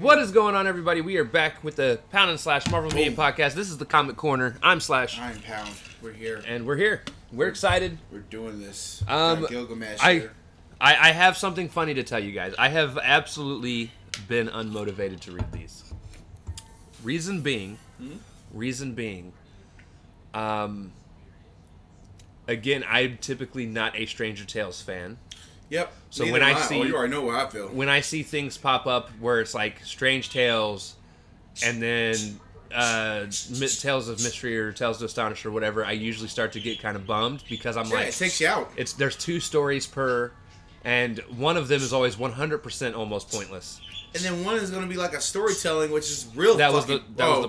What is going on, everybody? We are back with the Pound and Slash Marvel Media Podcast. This is the Comic Corner. I'm Slash. I'm Pound. We're here. And we're here. We're excited. We're doing this. Gilgamesh here. I have something funny to tell you guys. I have absolutely been unmotivated to read these. Reason being, again, I'm typically not a Stranger Tales fan. Yep. So when I see, you already know what I feel. When I see things pop up where it's like Strange Tales, and then Tales of Mystery or Tales to Astonish or whatever, I usually start to get kind of bummed because I'm like, it takes you out. There's two stories per, and one of them is always 100% almost pointless. And then one is going to be like a storytelling, which is real. That was the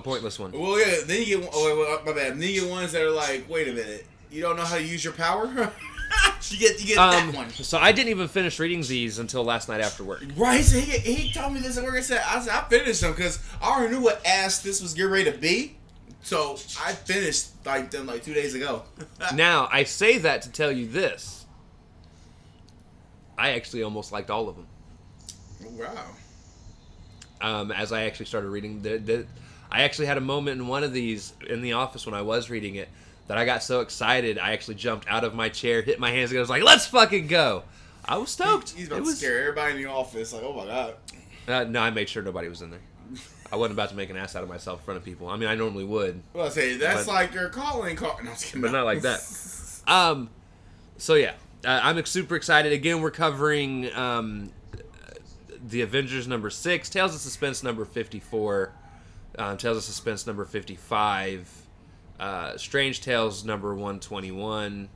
pointless one. Well, yeah. Then you get my bad. Then you get ones that are like, wait a minute, you don't know how to use your power. You get that one. So I didn't even finish reading these until last night after work. Right, so he told me this at work. I said, I finished them because I already knew what ass this was getting ready to be. So I finished them 2 days ago. Now, I say that to tell you this. I actually almost liked all of them. Wow. As I actually started reading, I actually had a moment in one of these in the office when I was reading it that I got so excited, I actually jumped out of my chair, hit my hands, and I was like, let's fucking go. I was stoked. He's about to scare everybody in the office. Like, oh my God. No, I made sure nobody was in there. I wasn't about to make an ass out of myself in front of people. I mean, I normally would. Well, I say, that's but, like your calling card. No, but not like that. So, yeah. I'm super excited. Again, we're covering The Avengers number 6, Tales of Suspense number 54, Tales of Suspense number 55, Strange Tales number 121,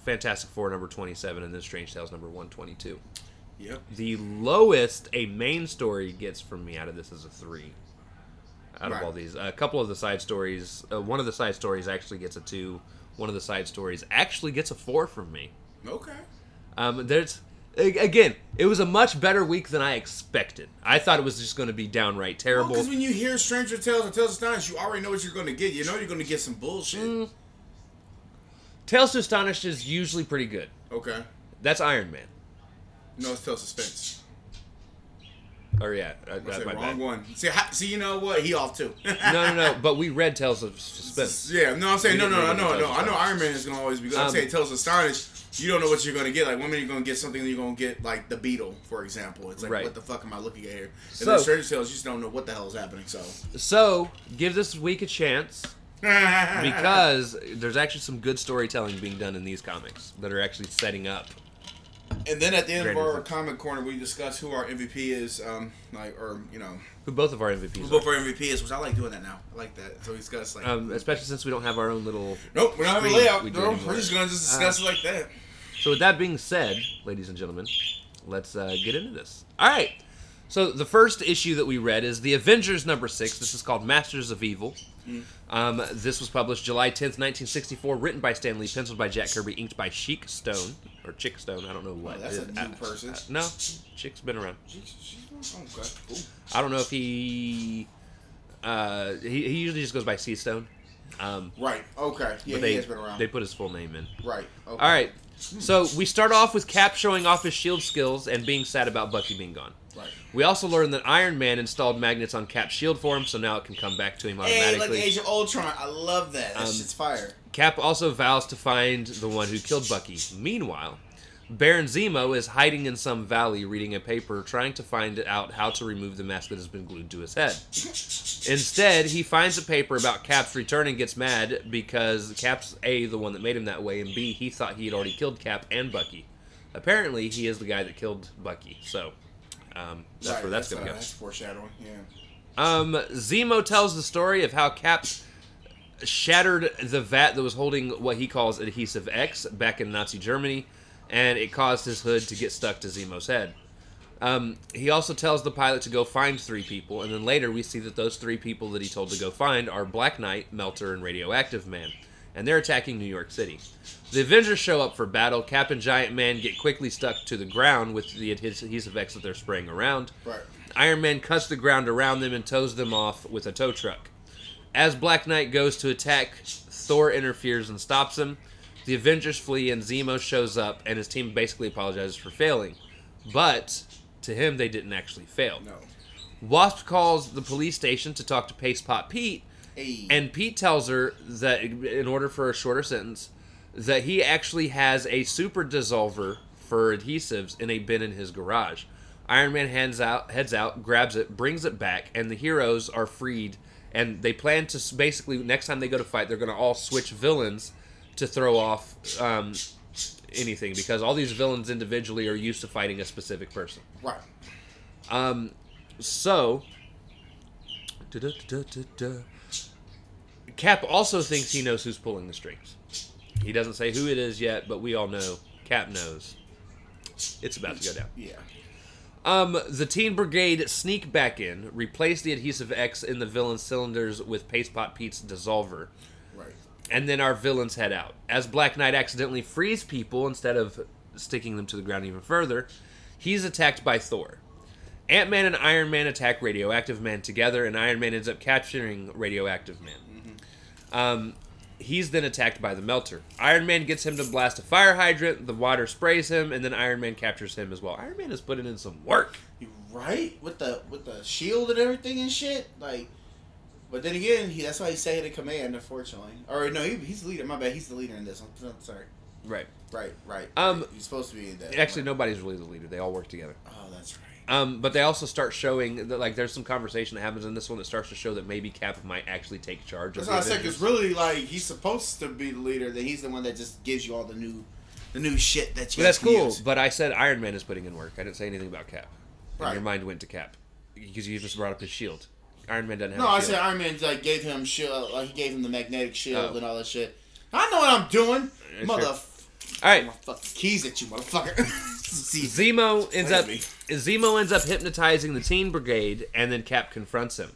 Fantastic Four number 27, and then Strange Tales number 122. Yep. The lowest a main story gets from me out of this is a 3. Out of all these, a couple of the side stories, one of the side stories actually gets a 2. One of the side stories actually gets a 4 from me. Okay. Again, it was a much better week than I expected. I thought it was just going to be downright terrible. Because when you hear Stranger Tales or Tales of Astonish, you already know what you're going to get. You know you're going to get some bullshit. Tales to Astonish is usually pretty good. Okay. That's Iron Man. No, it's Tales of Suspense. Oh, yeah. That's my wrong one. See, you know what? He off, too. No. But we read Tales of Suspense. Yeah. No, I'm saying, no. I know Iron Man is going to always be good. I'm saying Tales of Astonish. You don't know what you're going to get. Like, one minute you're going to get something, you're going to get, like, the Beetle, for example. It's like, what the fuck am I looking at here? And then Stranger Tales, you just don't know what the hell is happening, So, give this week a chance, because there's actually some good storytelling being done in these comics that are actually setting up. And then at the end of our Comic Corner, we discuss who our MVP is, who both of our MVPs are. Who both of our MVP is, which I like doing that now. I like that. So we discuss, like... especially since we don't have our own little... Nope, we don't have a layout. We're just going to just discuss it like that. So with that being said, ladies and gentlemen, let's get into this. All right. So the first issue that we read is The Avengers number 6. This is called Masters of Evil. This was published July 10th, 1964, written by Stan Lee, penciled by Jack Kirby, inked by Chic Stone. Or Chic Stone, I don't know what. Oh, that's a new person. No, Chic's been around. Okay, cool. I don't know if he usually just goes by C Stone. Right, okay. Yeah, he has been around. They put his full name in. Right, okay. All right. So we start off with Cap showing off his shield skills and being sad about Bucky being gone. Right. We also learned that Iron Man installed magnets on Cap's shield for him, so now it can come back to him automatically. Hey, like the Age of Ultron. I love that. That shit's fire. Cap also vows to find the one who killed Bucky. Meanwhile, Baron Zemo is hiding in some valley reading a paper trying to find out how to remove the mask that has been glued to his head. Instead, he finds a paper about Cap's return and gets mad because Cap's A, the one that made him that way, and B, he thought he had already killed Cap and Bucky. Apparently, he is the guy that killed Bucky, so that's where that's going to go. That's foreshadowing, yeah. Zemo tells the story of how Cap shattered the vat that was holding what he calls Adhesive X back in Nazi Germany, and it caused his hood to get stuck to Zemo's head. He also tells the pilot to go find 3 people, and then later we see that those 3 people that he told to go find are Black Knight, Melter, and Radioactive Man, and they're attacking New York City. The Avengers show up for battle. Cap and Giant Man get quickly stuck to the ground with the Adhesive X that they're spraying around. Right. Iron Man cuts the ground around them and tows them off with a tow truck. As Black Knight goes to attack, Thor interferes and stops him. The Avengers flee, and Zemo shows up, and his team basically apologizes for failing. But to him, they didn't actually fail. No. Wasp calls the police station to talk to Paste Pot Pete, hey. And Pete tells her that in order for a shorter sentence, that he actually has a super dissolver for adhesives in a bin in his garage. Iron Man heads out, grabs it, brings it back, and the heroes are freed. And they plan to basically, next time they go to fight, they're going to all switch villains to throw off anything, because all these villains individually are used to fighting a specific person. Right. So, Cap also thinks he knows who's pulling the strings. He doesn't say who it is yet, but we all know. Cap knows. It's about to go down. Yeah. The Teen Brigade sneak back in, replace the Adhesive X in the villain's cylinders with Paste Pot Pete's dissolver. Right. And then our villains head out. As Black Knight accidentally frees people instead of sticking them to the ground even further, he's attacked by Thor. Ant-Man and Iron Man attack Radioactive Man together, and Iron Man ends up capturing Radioactive Man. Mm-hmm. He's then attacked by the Melter. Iron Man gets him to blast a fire hydrant, the water sprays him, and then Iron Man captures him as well. Iron Man is putting in some work. Right? With the shield and everything and shit? Like, but then again, that's why he's second in command, unfortunately. Or no, he's the leader. My bad, he's the leader in this. I'm sorry. Right. He's supposed to be in that. Actually, nobody's really the leader. They all work together. Oh, that's right. But they also start showing that, like, there's some conversation that happens in this one that starts to show that maybe Cap might actually take charge. That's what I said. Because really, like, he's supposed to be the leader. That he's the one that just gives you all the new shit that you. Well, that's cool. Use. But I said Iron Man is putting in work. I didn't say anything about Cap. Right. And your mind went to Cap because you just brought up his shield. Iron Man doesn't have. No, I said Iron Man like gave him shield. Like he gave him the magnetic shield and all that shit. I know what I'm doing, motherfucker. All right, fucking keys at you, motherfucker. Zemo ends up hypnotizing the Teen Brigade, and then Cap confronts him.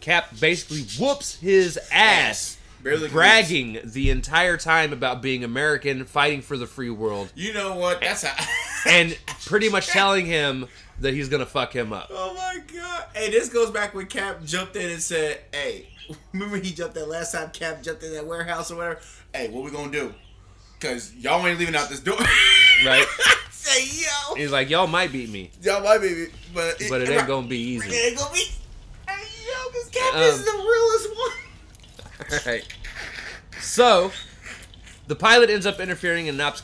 Cap basically whoops his ass, bragging the entire time about being American, fighting for the free world. You know what? That's how. And pretty much telling him that he's gonna fuck him up. Oh my god! Hey, this goes back when Cap jumped in and said, "Hey, remember he jumped that last time? Cap jumped in that warehouse or whatever. Hey, what we gonna do? Because y'all ain't leaving out this door." Right. Say, yo. He's like, y'all might beat me. Y'all might beat me. But it ain't going to be easy. It ain't going to be easy. Hey, yo, because Cap is the realest one. All right. So, the pilot ends up interfering and knocks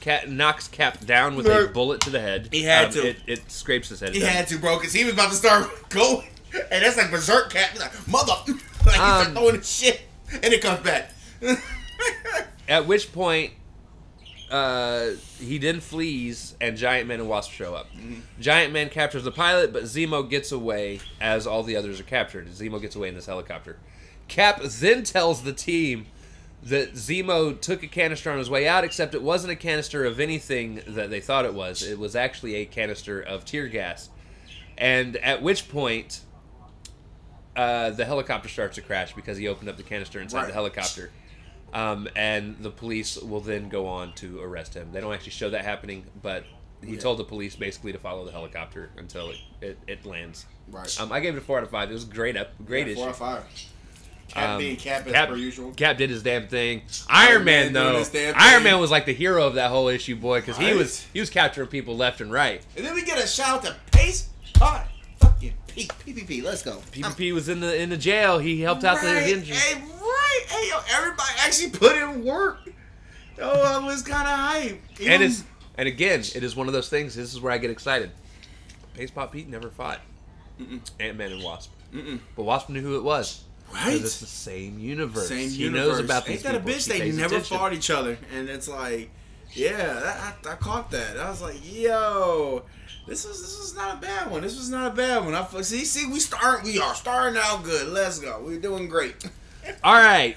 Cap down with a bullet to the head. He had to. It scrapes his head. He had to, bro, because he was about to start going. And that's like berserk Cap. He's like, mother. Like, he's like throwing his shit. And it comes back. At which point... he then flees, and Giant Man and Wasp show up. Mm-hmm. Giant Man captures the pilot, but Zemo gets away as all the others are captured. Zemo gets away in this helicopter. Cap then tells the team that Zemo took a canister on his way out, except it wasn't a canister of anything that they thought it was. It was actually a canister of tear gas. And at which point, the helicopter starts to crash because he opened up the canister inside the helicopter. And the police will then go on to arrest him. They don't actually show that happening, but he told the police basically to follow the helicopter until it lands. Right. I gave it a 4 out of 5. It was great issue. 4 out of 5. Cap being Cap as per usual. Cap did his damn thing. Iron Man though, Iron Man was like the hero of that whole issue, boy, because he was capturing people left and right. And then we get a shout to Pace Pot. Fucking PPP. Let's go. PPP was in the jail. He helped out the Avengers. Hey, yo, everybody actually put in work. Oh, I was kind of hype. And again, it is one of those things. This is where I get excited. Paste Pot Pete never fought Ant-Man and Wasp. But Wasp knew who it was. Right? It's the same universe. He knows about these people. Ain't that a bitch? They never fought each other. And it's like, yeah, I caught that. I was like, yo, this was not a bad one. This was not a bad one. We are starting out good. Let's go. We're doing great. All right,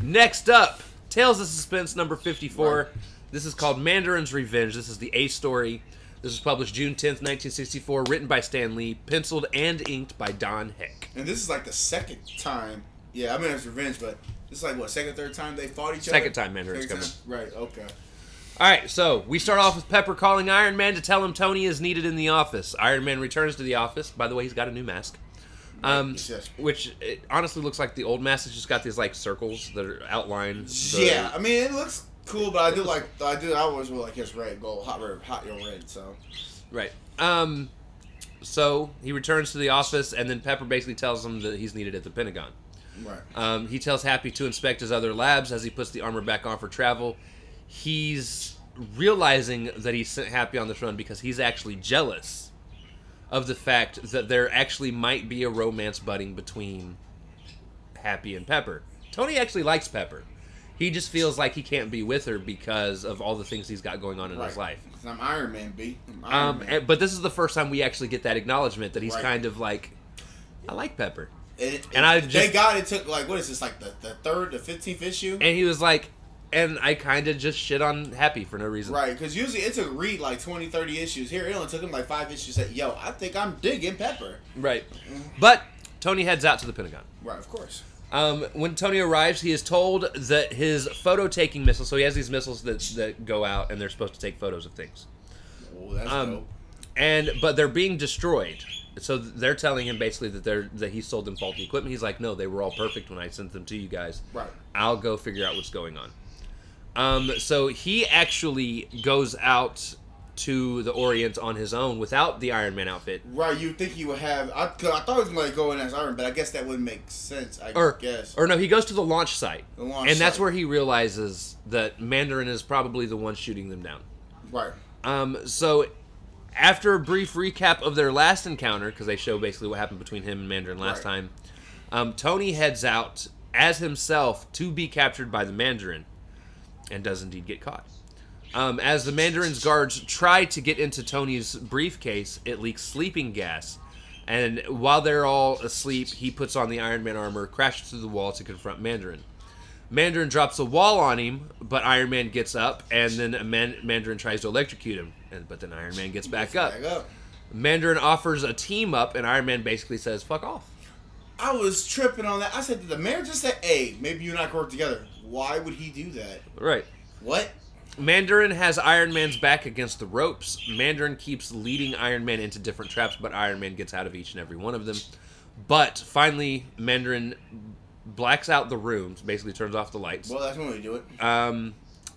next up, Tales of Suspense number 54. Right. This is called Mandarin's Revenge. This is the A story. This was published June 10th, 1964, written by Stan Lee, penciled and inked by Don Heck. And this is like the second time. Yeah, I mean, it's Revenge, but this is like, what, second, third time they fought each other? Second time Mandarin's coming. Right, okay. All right, so we start off with Pepper calling Iron Man to tell him Tony is needed in the office. Iron Man returns to the office. By the way, he's got a new mask. Which it honestly looks like the old mask has just got these like circles that are outlined. Yeah, I mean it looks cool, but I do like I always really like his red gold, hot red, so. Right. So he returns to the office, and then Pepper basically tells him that he's needed at the Pentagon. Right. He tells Happy to inspect his other labs as he puts the armor back on for travel. He's realizing that he sent Happy on this run because he's actually jealous of the fact that there actually might be a romance budding between Happy and Pepper. Tony actually likes Pepper. He just feels like he can't be with her because of all the things he's got going on in his life. I'm Iron Man, B. I'm Iron Man. But this is the first time we actually get that acknowledgement that he's kind of like, I like Pepper. And I just... Thank God it took, like, what is this, like the third, the 15th issue? And he was like... And I kind of just shit on Happy for no reason. Right, because usually it took Reed like 20, 30 issues. Here, it only took him like 5 issues. That, yo, I think I'm digging Pepper. Right. But Tony heads out to the Pentagon. Right, of course. When Tony arrives, he is told that his photo-taking missiles... So he has these missiles that go out, and they're supposed to take photos of things. Oh, that's dope. But they're being destroyed. So they're telling him basically that he sold them faulty equipment. He's like, no, they were all perfect when I sent them to you guys. Right. I'll go figure out what's going on. So he actually goes out to the Orient on his own without the Iron Man outfit. Right, you'd think he would have... I thought he was going to go in as Iron Man, but I guess that wouldn't make sense, I guess. Or no, he goes to the launch site. That's where he realizes that Mandarin is probably the one shooting them down. Right. So after a brief recap of their last encounter, because they show basically what happened between him and Mandarin last time, Tony heads out as himself to be captured by the Mandarin. And does indeed get caught. As the Mandarin's guards try to get into Tony's briefcase, it leaks sleeping gas. And while they're all asleep, he puts on the Iron Man armor, crashes through the wall to confront Mandarin. Mandarin drops a wall on him, but Iron Man gets up, and then Mandarin tries to electrocute him. But then Iron Man gets back up. Mandarin offers a team up, and Iron Man basically says, fuck off. I was tripping on that. I said, did the Mandarin just say, hey, maybe you and I can work together? Why would he do that? Right. What? Mandarin has Iron Man's back against the ropes. Mandarin keeps leading Iron Man into different traps, but Iron Man gets out of each and every one of them. But finally, Mandarin blacks out the rooms, basically turns off the lights. Well, that's when we do it.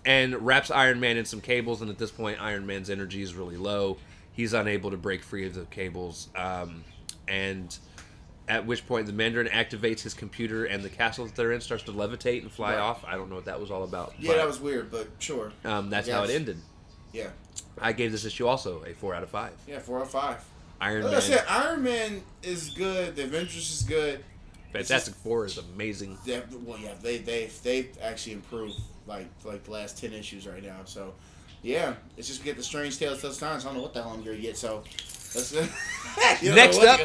And wraps Iron Man in some cables, and at this point, Iron Man's energy is really low. He's unable to break free of the cables, and... At which point, the Mandarin activates his computer, and the castle that they're in starts to levitate and fly off. I don't know what that was all about. Yeah, that was weird, but sure. That's how it ended. Yeah. I gave this issue also a 4 out of 5. Yeah, 4 out of 5. Like I said, Iron Man is good. The Avengers is good. Fantastic Four is amazing. Well, yeah, they actually improved like the last 10 issues right now. So, yeah, it's just get the Strange Tales of Suspense. I don't know what the hell I'm gonna get. So, next up.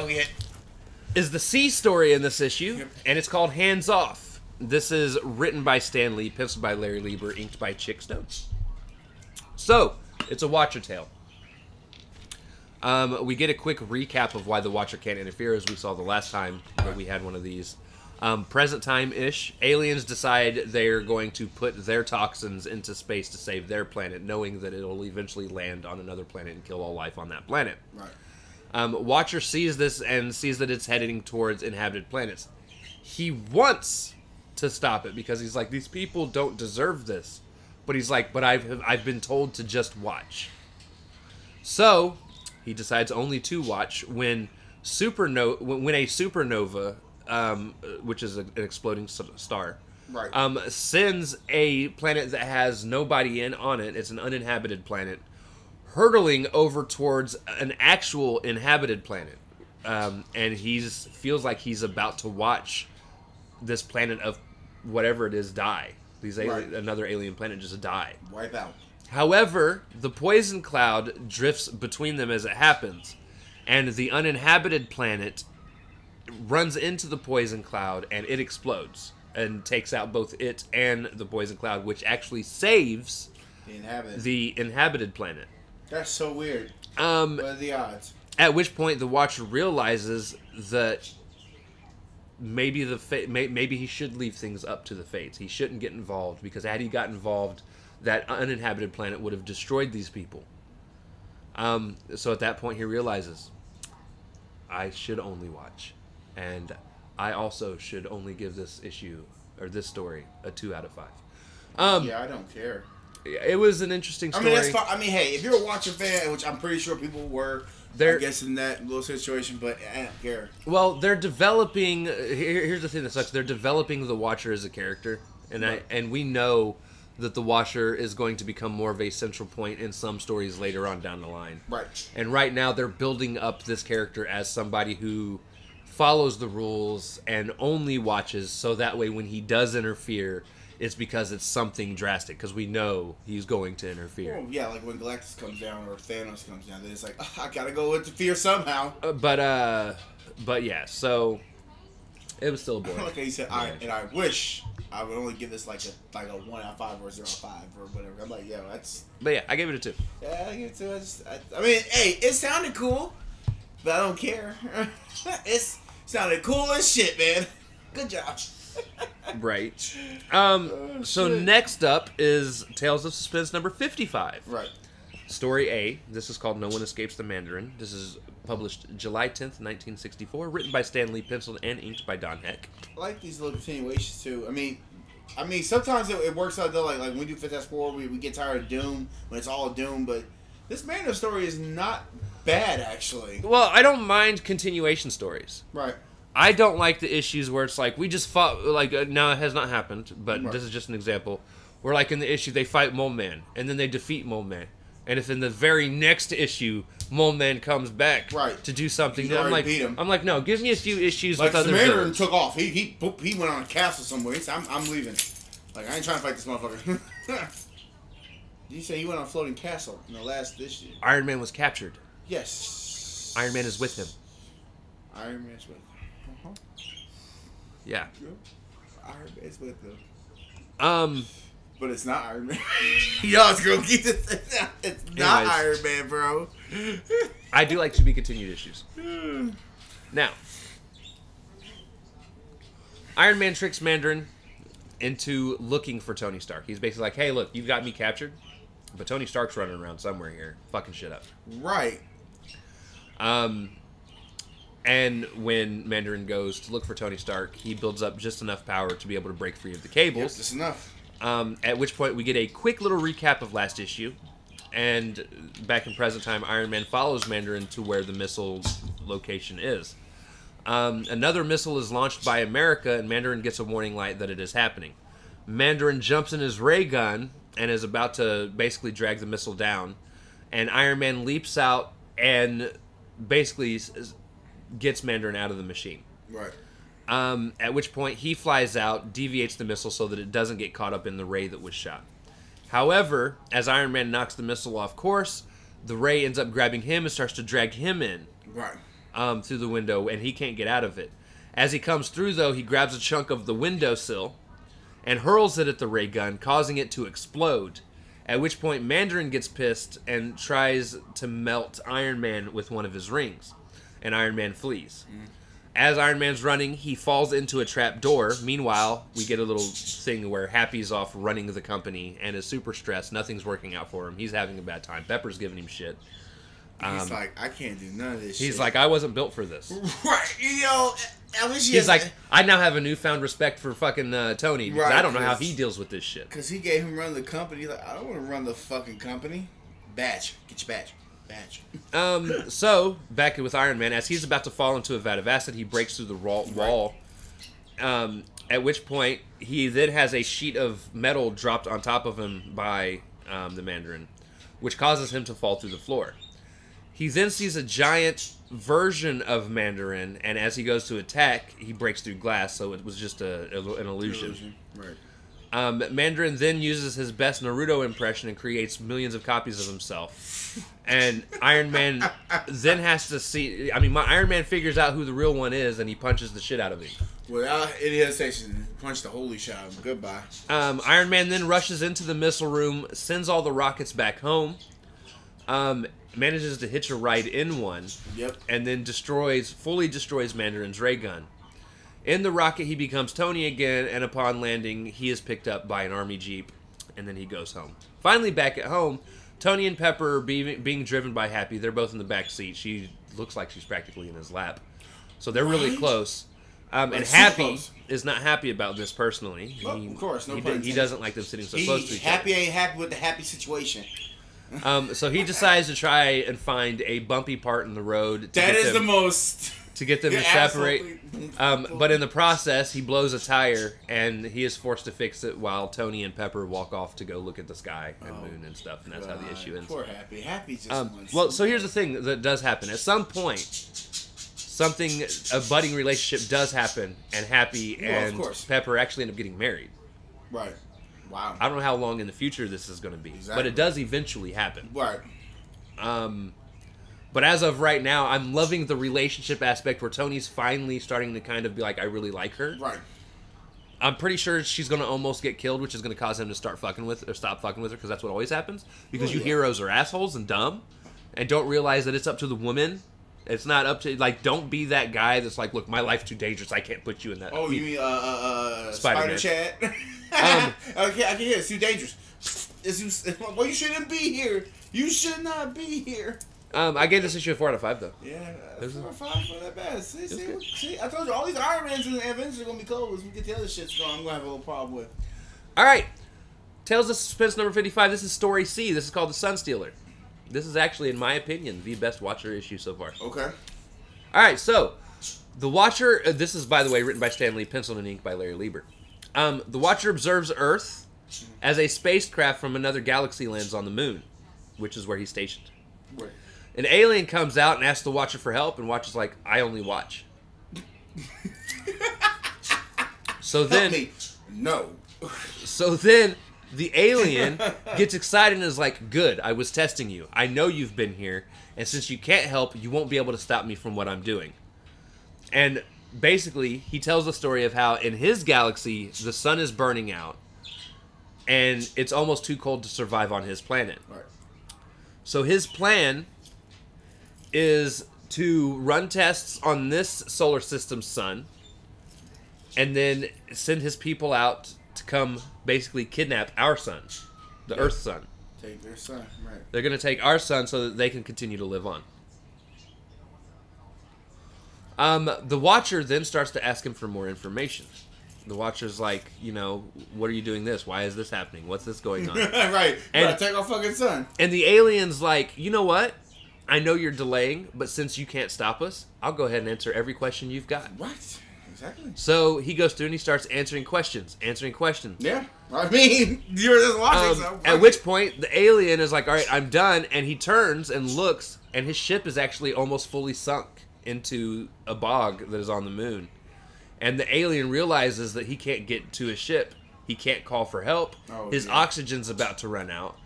Is the C story in this issue, and it's called Hands Off. This is written by Stan Lee, penciled by Larry Lieber, inked by Chic Stone. So, it's a Watcher tale. We get a quick recap of why the Watcher can't interfere, as we saw the last time that we had one of these. Present time-ish, aliens decide they're going to put their toxins into space to save their planet, knowing that it'll eventually land on another planet and kill all life on that planet. Right. Watcher sees this and sees that it's heading towards inhabited planets. He wants to stop it because he's like, these people don't deserve this. But he's like, but I've been told to just watch. So he decides only to watch when a supernova, which is an exploding star, sends a planet that has nobody on it. It's an uninhabited planet. Hurtling over towards an actual inhabited planet. And he feels like he's about to watch this planet of whatever it is die. Another alien planet just die. Wipe out. However, the poison cloud drifts between them as it happens. And the uninhabited planet runs into the poison cloud and it explodes. And takes out both it and the poison cloud, which actually saves the inhabited planet. That's so weird. What are the odds? At which point the Watcher realizes that maybe maybe he should leave things up to the fates. He shouldn't get involved because had he got involved, that uninhabited planet would have destroyed these people. So at that point he realizes, I should only watch, and I also should only give this issue or this story a 2 out of 5. Yeah, I don't care. it was an interesting story. I mean, that's fine. I mean, hey, if you're a Watcher fan, which I'm pretty sure people were, they're guessing that little situation, but I don't care. Well, they're developing. Here's the thing that sucks: they're developing the Watcher as a character, and right. And we know that the Watcher is going to become more of a central point in some stories later on down the line. Right. And right now, they're building up this character as somebody who follows the rules and only watches, so that way when he does interfere, it's because it's something drastic, because we know he's going to interfere. Well, yeah, like when Galactus comes down or Thanos comes down, then it's like, oh, I gotta go interfere somehow. But yeah, so it was still boring. Like he said, I wish I would only give this like a 1 out of 5 or 0 out of 5 or whatever. I'm like, yeah, that's. But yeah, I gave it a 2. Yeah, I gave it a 2. I mean, hey, it sounded cool, but I don't care. It sounded cool as shit, man. Good job. Right. So next up is Tales of Suspense number 55. Right. Story A. This is called No One Escapes the Mandarin. This is published July 10th, 1964. Written by Stan Lee, penciled and inked by Don Heck. I like these little continuations too. I mean, sometimes it works out though. Like when we do Fantastic Four, we get tired of Doom when it's all Doom. But this Mandarin story is not bad actually. Well, I don't mind continuation stories. Right. I don't like the issues where it's like, we just fought, like, no, it has not happened, but right. This is just an example, where, like, in the issue, they fight Mole Man, and then they defeat Mole Man, and if in the very next issue, Mole Man comes back right. to do something, then I'm like, no, give me a few issues with other villains. Mandarin took off. He went on a castle somewhere. He said, I'm leaving. Like, I ain't trying to fight this motherfucker. You say he went on a floating castle in the last issue. Iron Man was captured. Yes. Iron Man is with him. Iron Man is with him. Yeah. Iron Man's with them. But it's not Iron Man. Y'all gonna keep this. It's not Iron Man, bro. I do like to be continued issues. Now, Iron Man tricks Mandarin into looking for Tony Stark. He's basically like, "Hey, look, you've got me captured, but Tony Stark's running around somewhere here, fucking shit up." Right. And when Mandarin goes to look for Tony Stark, he builds up just enough power to be able to break free of the cables. Yep, just enough. At which point, we get a quick little recap of last issue. And back in present time, Iron Man follows Mandarin to where the missile's location is. Another missile is launched by America, and Mandarin gets a warning light that it is happening. Mandarin jumps in his ray gun and is about to basically drag the missile down. And Iron Man leaps out and basically gets Mandarin out of the machine. Right. At which point he flies out, deviates the missile so that it doesn't get caught up in the ray that was shot. However, as Iron Man knocks the missile off course, the ray ends up grabbing him and starts to drag him in. Right. Through the window, and he can't get out of it. As he comes through, though, he grabs a chunk of the windowsill and hurls it at the ray gun, causing it to explode. At which point Mandarin gets pissed and tries to melt Iron Man with one of his rings. And Iron Man flees. As Iron Man's running, he falls into a trap door. Meanwhile, we get a little thing where Happy's off running the company and is super stressed. Nothing's working out for him. He's having a bad time. Pepper's giving him shit. He's like, I can't do none of this shit. He's like, I wasn't built for this. Right. You know, I wish he's like, I now have a newfound respect for fucking Tony. Right, I don't know how he deals with this shit. Because he gave him run the company. Like, I don't want to run the fucking company. Badge. Get your badge. So back with Iron Man, as he's about to fall into a vat of acid, he breaks through the wall. At which point he then has a sheet of metal dropped on top of him by the Mandarin, which causes him to fall through the floor. He then sees a giant version of Mandarin, and as he goes to attack, he breaks through glass, so it was just an illusion. Right. Mandarin then uses his best Naruto impression and creates millions of copies of himself. And Iron Man then has to see... I mean, my Iron Man figures out who the real one is, and he punches the shit out of him. Without any hesitation, punch the holy shit out of him. Goodbye. Iron Man then rushes into the missile room, sends all the rockets back home, manages to hitch a ride in one, yep. and then fully destroys Mandarin's ray gun. In the rocket, he becomes Tony again, and upon landing, he is picked up by an army jeep, and then he goes home. Finally, back at home, Tony and Pepper are being driven by Happy. They're both in the back seat. She looks like she's practically in his lap, so they're really close. And Happy is not happy about this personally. Well, he, of course, no problem. He doesn't like them sitting so close to each other. Happy ain't happy with the Happy situation. So he decides to try and find a bumpy part in the road. That is the most... to get them to separate. But in the process, he blows a tire, and he is forced to fix it while Tony and Pepper walk off to go look at the sky and moon and stuff, and that's how the issue ends. Poor Happy. Happy just well, so here's the thing that does happen. At some point, something, a budding relationship does happen, and Happy and Pepper actually end up getting married. Right. Wow. I don't know how long in the future this is going to be, but it does eventually happen. Right. But as of right now, I'm loving the relationship aspect where Tony's finally starting to kind of be like, I really like her. Right. I'm pretty sure she's going to almost get killed, which is going to cause him to start fucking with or stop fucking with her, because that's what always happens. Because you heroes are assholes and dumb and don't realize that it's up to the woman. It's not up to, like, don't be that guy that's like, look, my life's too dangerous. I can't put you in that. Oh, you mean Spider-Man. Spider-Chat? Okay, I can hear it. It's too dangerous. Well, you shouldn't be here. You should not be here. I gave this issue a 4 out of 5, though. Yeah, 4 out of 5, not that bad. See, I told you all these Iron Mans and Avengers are gonna be cold. Once we get the other shit going, I'm gonna have a little problem with. All right, Tales of Suspense number 55. This is Story C. This is called the Sun Stealer. This is actually, in my opinion, the best Watcher issue so far. Okay. All right, so the Watcher. This is, by the way, written by Stan Lee, penciled and inked by Larry Lieber. The Watcher observes Earth as a spacecraft from another galaxy lands on the Moon, which is where he's stationed. Right. An alien comes out and asks the Watcher for help, and Watcher's like, I only watch. So then... Help me. No. So then the alien gets excited and is like, good, I was testing you. I know you've been here, and since you can't help, you won't be able to stop me from what I'm doing. And basically, he tells the story of how in his galaxy, the sun is burning out, and it's almost too cold to survive on his planet. Right. So his plan... is to run tests on this solar system's sun and then send his people out to come basically kidnap our sun, the Earth's sun. Take their sun, right. They're going to take our sun so that they can continue to live on. The Watcher then starts to ask him for more information. The Watcher's like, you know, what are you doing this? Why is this happening? What's this going on? Right. And take our fucking sun. And the alien's like, you know what? I know you're delaying, but since you can't stop us, I'll go ahead and answer every question you've got. What? Exactly. So he goes through and he starts answering questions. Yeah. I mean, you're just watching something. At which point, the alien is like, all right, I'm done. And he turns and looks, and his ship is actually almost fully sunk into a bog that is on the moon. And the alien realizes that he can't get to his ship. He can't call for help. Oh, his oxygen's about to run out.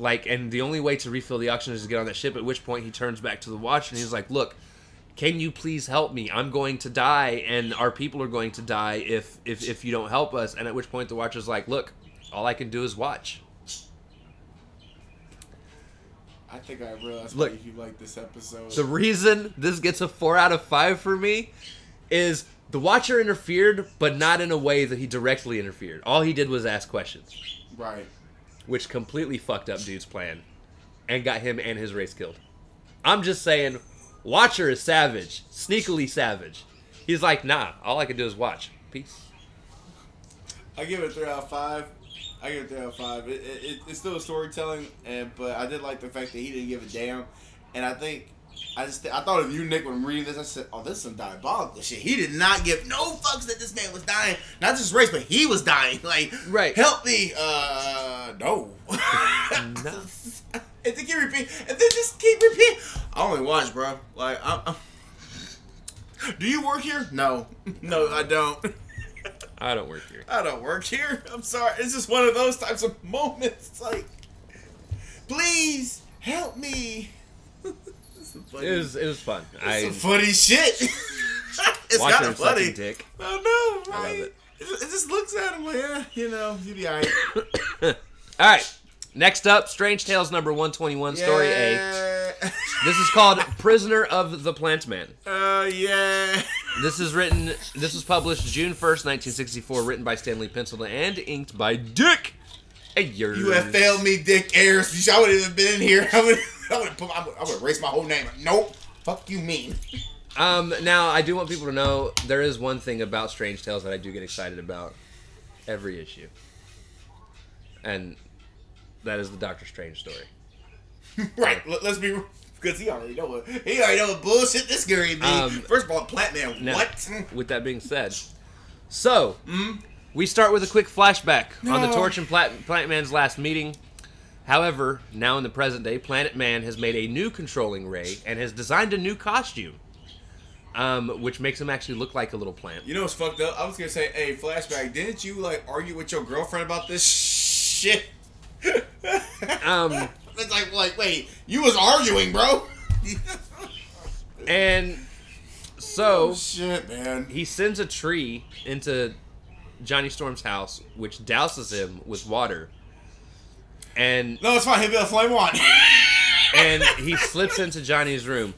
Like, and the only way to refill the oxygen is to get on that ship, at which point he turns back to the Watcher and he's like, look, can you please help me? I'm going to die, and our people are going to die if you don't help us. And at which point the Watcher's like, look, all I can do is watch. I think I realized why you like this episode. The reason this gets a 4 out of 5 for me is the Watcher interfered, but not in a way that he directly interfered. All he did was ask questions. Right. Which completely fucked up dude's plan and got him and his race killed. I'm just saying, Watcher is savage. Sneakily savage. He's like, nah, all I can do is watch. Peace. I give it a 3 out of 5. I give it a 3 out of 5. It's still storytelling, but I did like the fact that he didn't give a damn. And I think, I thought of you, Nick, when reading this. I said, oh, this is some diabolical shit. He did not give no fucks that this man was dying. Not just race, but he was dying. Like, right. Help me. No. No. And they keep repeating. And they just keep repeating. I only watch, bro. Like, I'm... Do you work here? No. No, I don't. I don't work here. I don't work here. I'm sorry. It's just one of those types of moments. It's like, please help me. It was fun. It's some funny shit. It's kind of funny. Dick. Oh no, right? I love it. It just looks at him like, yeah, you know, you be alright. Alright. Next up, Strange Tales number 121, Story A. This is called Prisoner of the Plant Man. Oh yeah. This was published June 1st, 1964, written by Stan Lee, penciled and inked by Dick Ayers. You have failed me, Dick Ayers. I wouldn't have been in here. I would erase my whole name. Nope. Fuck you mean. Now, I do want people to know there is one thing about Strange Tales that I do get excited about every issue. And that is the Doctor Strange story. Right. Let's be... Because he already know what bullshit this Gary be. First of all, Plant Man, now, what? With that being said, so we start with a quick flashback on the Torch and Plant Man's last meeting. However, now in the present day, Planet Man has made a new controlling ray and has designed a new costume, which makes him actually look like a little plant. You know what's fucked up? I was gonna say, hey, flashback, didn't you like argue with your girlfriend about this shit? It's like, wait, you was arguing, bro. And so, oh, shit, man. He sends a tree into Johnny Storm's house, which douses him with water. And no, it's fine. He'll be a flame one. And he slips into Johnny's room.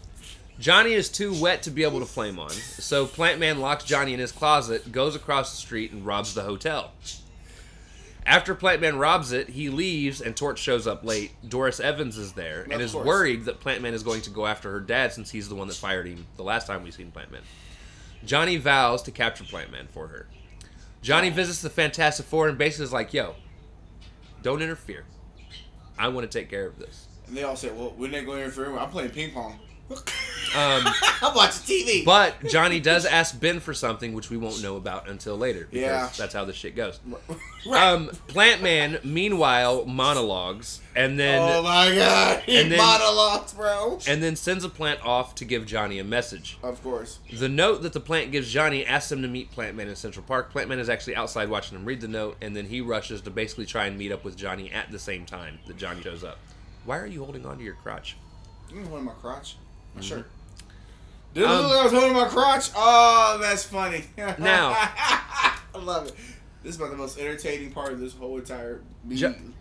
Johnny is too wet to be able to flame on, so Plant Man locks Johnny in his closet, goes across the street, and robs the hotel. After Plant Man robs it, he leaves, and Torch shows up late. Doris Evans is there and is worried that Plant Man is going to go after her dad since he's the one that fired him the last time we've seen Plant Man. Johnny vows to capture Plant Man for her. Johnny visits the Fantastic Four and basically is like, yo, don't interfere. I want to take care of this. And they all say, well, we're not going to interfere. I'm playing ping pong. I'm watching TV. But Johnny does ask Ben for something, which we won't know about until later. Yeah, that's how this shit goes. Right. Plant Man, meanwhile, monologues, and then oh my god, he monologues, bro. And then sends a plant off to give Johnny a message. Of course, the note that the plant gives Johnny asks him to meet Plant Man in Central Park. Plant Man is actually outside watching him read the note, and then he rushes to basically try and meet up with Johnny at the same time that Johnny shows up. Why are you holding on to your crotch? I'm holding my crotch. My shirt. Did it look like I was holding my crotch? Oh, that's funny. Now, I love it. This is about the most entertaining part of this whole entire meeting.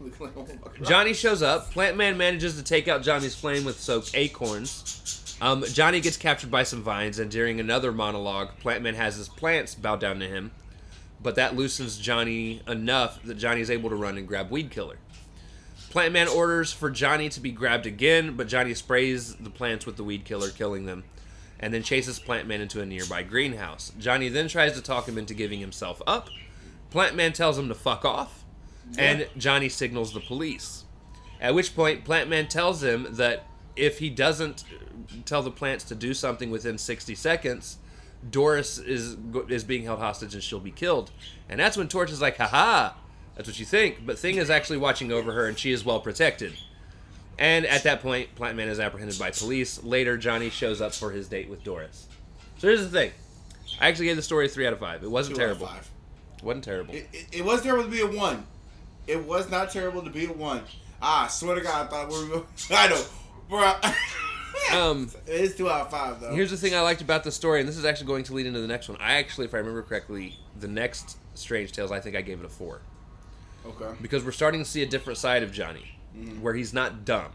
Johnny shows up. Plant Man manages to take out Johnny's flame with soaked acorns. Johnny gets captured by some vines, and during another monologue, Plant Man has his plants bow down to him, but that loosens Johnny enough that Johnny is able to run and grab Weed Killer. Plant Man orders for Johnny to be grabbed again, but Johnny sprays the plants with the Weed Killer, killing them, and then chases Plant Man into a nearby greenhouse. Johnny then tries to talk him into giving himself up. Plant Man tells him to fuck off, and Johnny signals the police. At which point, Plant Man tells him that if he doesn't tell the plants to do something within 60 seconds, Doris is being held hostage and she'll be killed. And that's when Torch is like, haha. That's what you think, but Thing is actually watching over her, and she is well protected. And at that point, Plant Man is apprehended by police. Later, Johnny shows up for his date with Doris. So here's the thing. I actually gave the story a 3 out of 5. It wasn't terrible. 2 out of 5. It wasn't terrible. It was terrible to be a 1. It was not terrible to be a 1. I swear to God, I thought we were going to... I know. It is 2 out of 5, though. Here's the thing I liked about the story, and this is actually going to lead into the next one. I actually, if I remember correctly, the next Strange Tales, I think I gave it a 4. Okay. Because we're starting to see a different side of Johnny, where he's not dumb.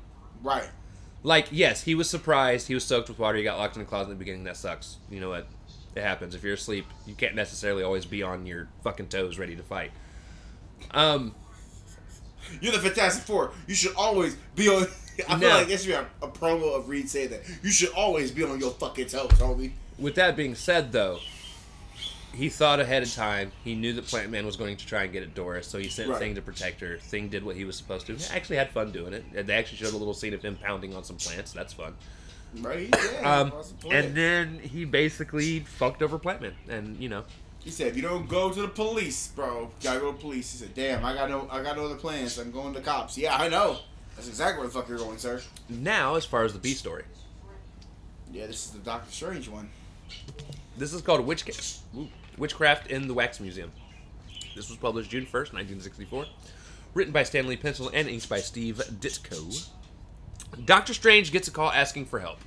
Right. Like, yes, he was surprised. He was soaked with water. He got locked in the closet in the beginning. That sucks. You know what? It happens. If you're asleep, you can't necessarily always be on your fucking toes ready to fight. You're the Fantastic Four. You should always be on... I feel like there should be a promo of Reed saying that. You should always be on your fucking toes, homie. With that being said, though... He thought ahead of time. He knew that Plant Man was going to try and get at Doris, so he sent Thing to protect her. Thing did what he was supposed to. He actually had fun doing it. They actually showed a little scene of him pounding on some plants. That's fun. Right, yeah. And then he basically fucked over Plant Man. And, you know. He said, if you don't go to the police, bro, you gotta go to the police. He said, damn, I got no other plans. I'm going to the cops. Yeah, I know. That's exactly where the fuck you're going, sir. Now, as far as the B story. Yeah, this is the Doctor Strange one. This is called Witchcraft in the Wax Museum. This was published June 1st, 1964. Written by Stan Lee, pencil and inks by Steve Ditko. Doctor Strange gets a call asking for help.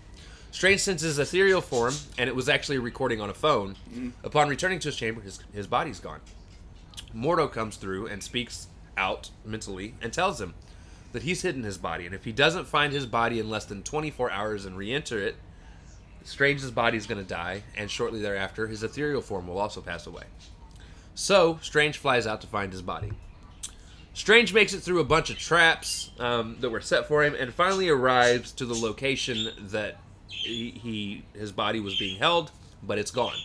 Strange sends his ethereal form, and it was actually a recording on a phone. Upon returning to his chamber, his body's gone. Mordo comes through and speaks out mentally and tells him that he's hidden his body, and if he doesn't find his body in less than 24 hours and re-enter it, Strange's body is going to die, and shortly thereafter, his ethereal form will also pass away. So, Strange flies out to find his body. Strange makes it through a bunch of traps that were set for him, and finally arrives to the location that his body was being held, but it's gone.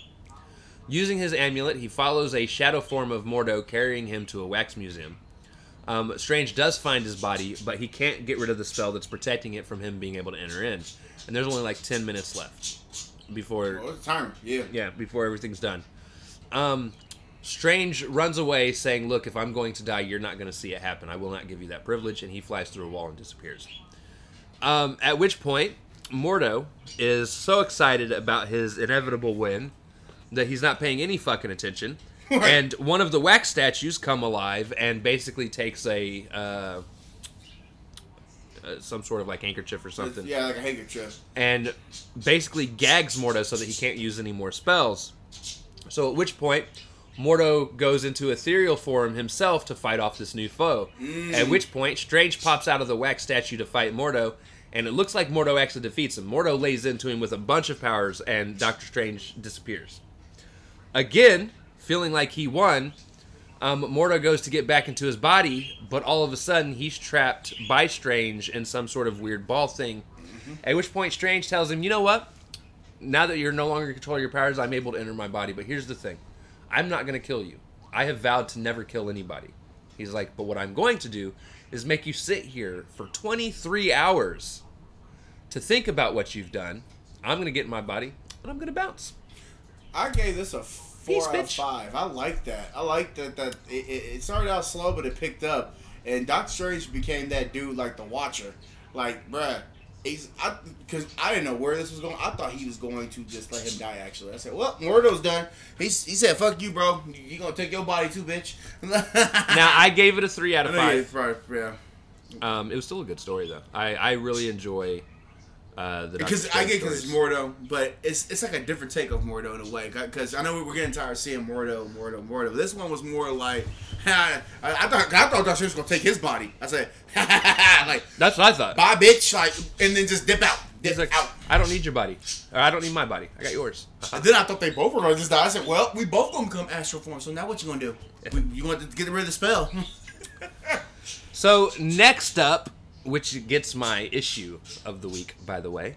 Using his amulet, he follows a shadow form of Mordo carrying him to a wax museum. Strange does find his body, but he can't get rid of the spell that's protecting it from him being able to enter in. And there's only like 10 minutes left before... Oh, it's time. Yeah. Yeah, before everything's done. Strange runs away saying, "Look, if I'm going to die, you're not going to see it happen. I will not give you that privilege." And he flies through a wall and disappears. At which point, Mordo is so excited about his inevitable win that he's not paying any fucking attention. And one of the wax statues come alive and basically takes a some sort of like handkerchief or something. Yeah, like a handkerchief. And basically gags Mordo so that he can't use any more spells. So at which point, Mordo goes into ethereal form himself to fight off this new foe. Mm. At which point, Strange pops out of the wax statue to fight Mordo, and it looks like Mordo actually defeats him. Mordo lays into him with a bunch of powers, and Doctor Strange disappears. Again, feeling like he won, Mordo goes to get back into his body, but all of a sudden he's trapped by Strange in some sort of weird ball thing. Mm-hmm. At which point Strange tells him, "You know what? Now that you're no longer in control of your powers, I'm able to enter my body, but here's the thing. I'm not going to kill you. I have vowed to never kill anybody." He's like, "But what I'm going to do is make you sit here for 23 hours to think about what you've done. I'm going to get in my body, and I'm going to bounce." I gave this a 4 out of 5. I like that. I like that. That it started out slow, but it picked up, and Doctor Strange became that dude, like the Watcher. Like, bruh, because I didn't know where this was going. I thought he was going to just let him die. Actually, I said, "Well, Mordo's done." He said, "Fuck you, bro. You gonna take your body too, bitch." Now I gave it a 3 out of 5. Yeah. It was still a good story though. I really enjoy. Because it's Mordo, but it's like a different take of Mordo in a way. Because I know we were getting tired of seeing Mordo. This one was more like, I thought Doctor Strange was gonna take his body. I said, like, that's what I thought. Bye, bitch. Like, and then just dip out. He's like, out. I don't need your body. Or I don't need my body. I got yours. And then I thought they both were gonna just die. I said, well, we both gonna come astral form. So now what you gonna do? You gonna get rid of the spell? So next up, which gets my issue of the week, by the way,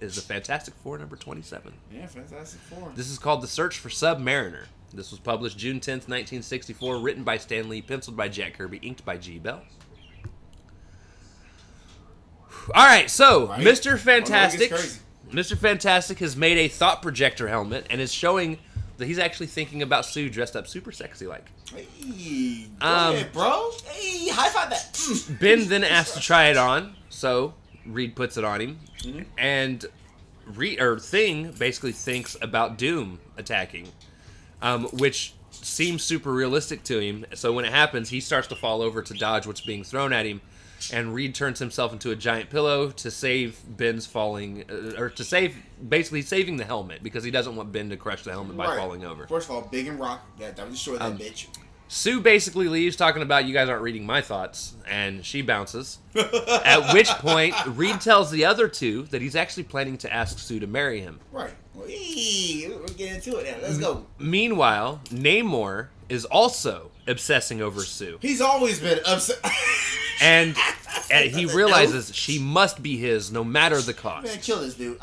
is the Fantastic Four number 27. Yeah, Fantastic Four. This is called The Search for Submariner. This was published June 10th, 1964, written by Stan Lee, penciled by Jack Kirby, inked by G. Bell. All right, so right. Mr. Fantastic has made a thought projector helmet and is showing that he's actually thinking about Sue dressed up super sexy like. Hey, yeah, bro. Hey, high five that. Ben then asks to try it on, so Reed puts it on him. Mm-hmm. And Thing basically thinks about Doom attacking, which seems super realistic to him. So when it happens, he starts to fall over to dodge what's being thrown at him, and Reed turns himself into a giant pillow to save Ben's falling, basically saving the helmet, because he doesn't want Ben to crush the helmet by falling over. First of all, big and rock. That would destroy that bitch. Sue basically leaves, talking about, "You guys aren't reading my thoughts," and she bounces. At which point, Reed tells the other two that he's actually planning to ask Sue to marry him. Right. We're getting into it now. Let's go. Meanwhile, Namor is also obsessing over Sue. He's always been obsessed. And he realizes she must be his, no matter the cost. Man, kill this dude.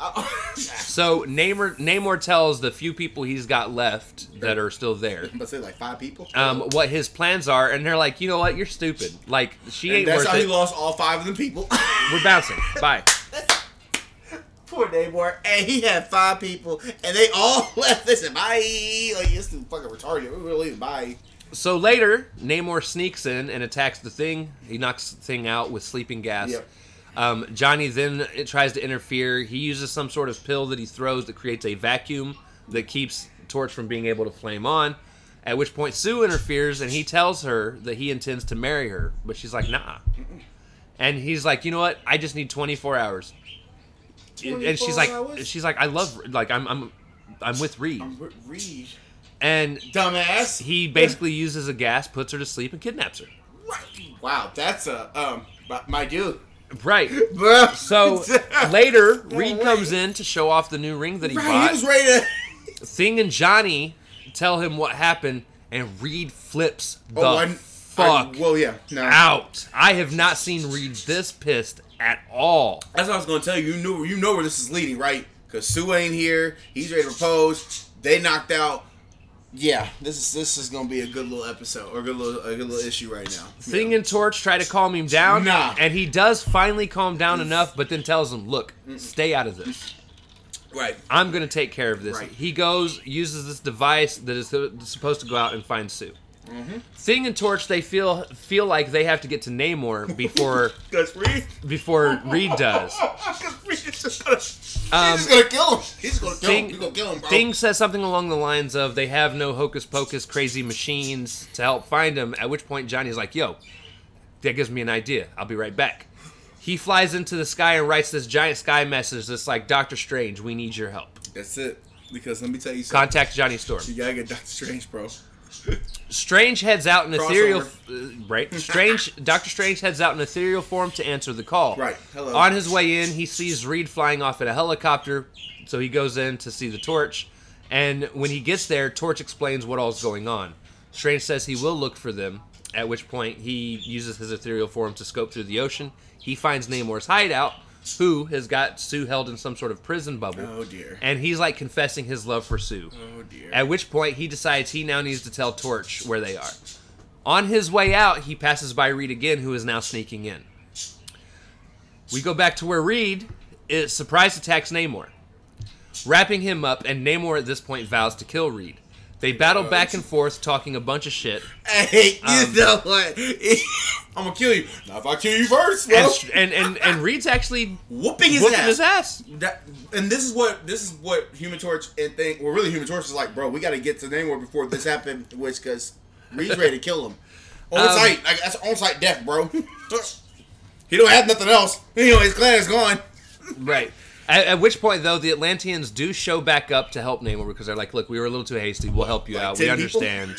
So Namor tells the few people he's got left that are still there. Let's say like 5 people. What his plans are, and they're like, "You know what? You're stupid. Like, she ain't worth it." That's how he lost all 5 of the people. We're bouncing. Bye. Poor Namor. And he had 5 people, and they all left. They said, "Bye." Like, this dude fucking retarded. We're really leaving. Bye. So later, Namor sneaks in and attacks the Thing. He knocks the Thing out with sleeping gas. Yep. Johnny then tries to interfere. He uses some sort of pill that he throws that creates a vacuum that keeps Torch from being able to flame on. At which point, Sue interferes, and he tells her that he intends to marry her. But she's like, "Nah." And he's like, "You know what? I just need 24 hours. 24 and she's like, hours? She's like, "I love, like, I'm with Reed." I'm with Reed. And dumbass, he basically uses a gas, puts her to sleep, and kidnaps her. Wow, that's a my dude. Right. So later, Reed comes in to show off the new ring that he bought. He was ready to... Thing and Johnny tell him what happened, and Reed flips the fuck out. I have not seen Reed this pissed at all. That's what I was gonna tell you. You know where this is leading, right? Because Sue ain't here. He's ready to propose. They knocked out. Yeah, this is gonna be a good little episode, or a good little issue right now. Thing and Torch try to calm him down, and he does finally calm down enough, but then tells him, "Look, stay out of this. Right, I'm gonna take care of this." Right. He goes, uses this device that is supposed to go out and find Sue. Thing and Torch, they feel like they have to get to Namor before Reed does. Reed is just gonna kill him. He's gonna kill him. He's gonna kill him, bro. Thing says something along the lines of, "They have no hocus pocus crazy machines to help find him." At which point, Johnny's like, "Yo, that gives me an idea. I'll be right back." He flies into the sky and writes this giant sky message that's like, "Doctor Strange, we need your help." That's it. Because let me tell you something. Contact Johnny Storm. You gotta get Doctor Strange, bro. Strange heads out in ethereal, right? Doctor Strange heads out in ethereal form to answer the call. Right. Hello. On his way in, he sees Reed flying off in a helicopter, so he goes in to see the Torch. And when he gets there, Torch explains what all's going on. Strange says he will look for them. At which point, he uses his ethereal form to scope through the ocean. He finds Namor's hideout, who has got Sue held in some sort of prison bubble. Oh, dear. And he's, like, confessing his love for Sue. Oh, dear. At which point, he decides he now needs to tell Torch where they are. On his way out, he passes by Reed again, who is now sneaking in. We go back to where Reed surprise attacks Namor, wrapping him up, and Namor at this point vows to kill Reed. They battle back and forth, talking a bunch of shit. Hey, you know what? I'm gonna kill you. Now, if I kill you first, bro. And Reed's actually whooping his ass. And this is what Human Torch and Thing, well, really Human Torch is like, bro, we gotta get to Namor before this happened, which because Reed's ready to kill him. On sight, like, that's on sight death, bro. He don't have nothing else. You know, his clan is gone. Right. At which point, though, the Atlanteans do show back up to help Namor because they're like, "Look, we were a little too hasty. We'll help you out. We understand."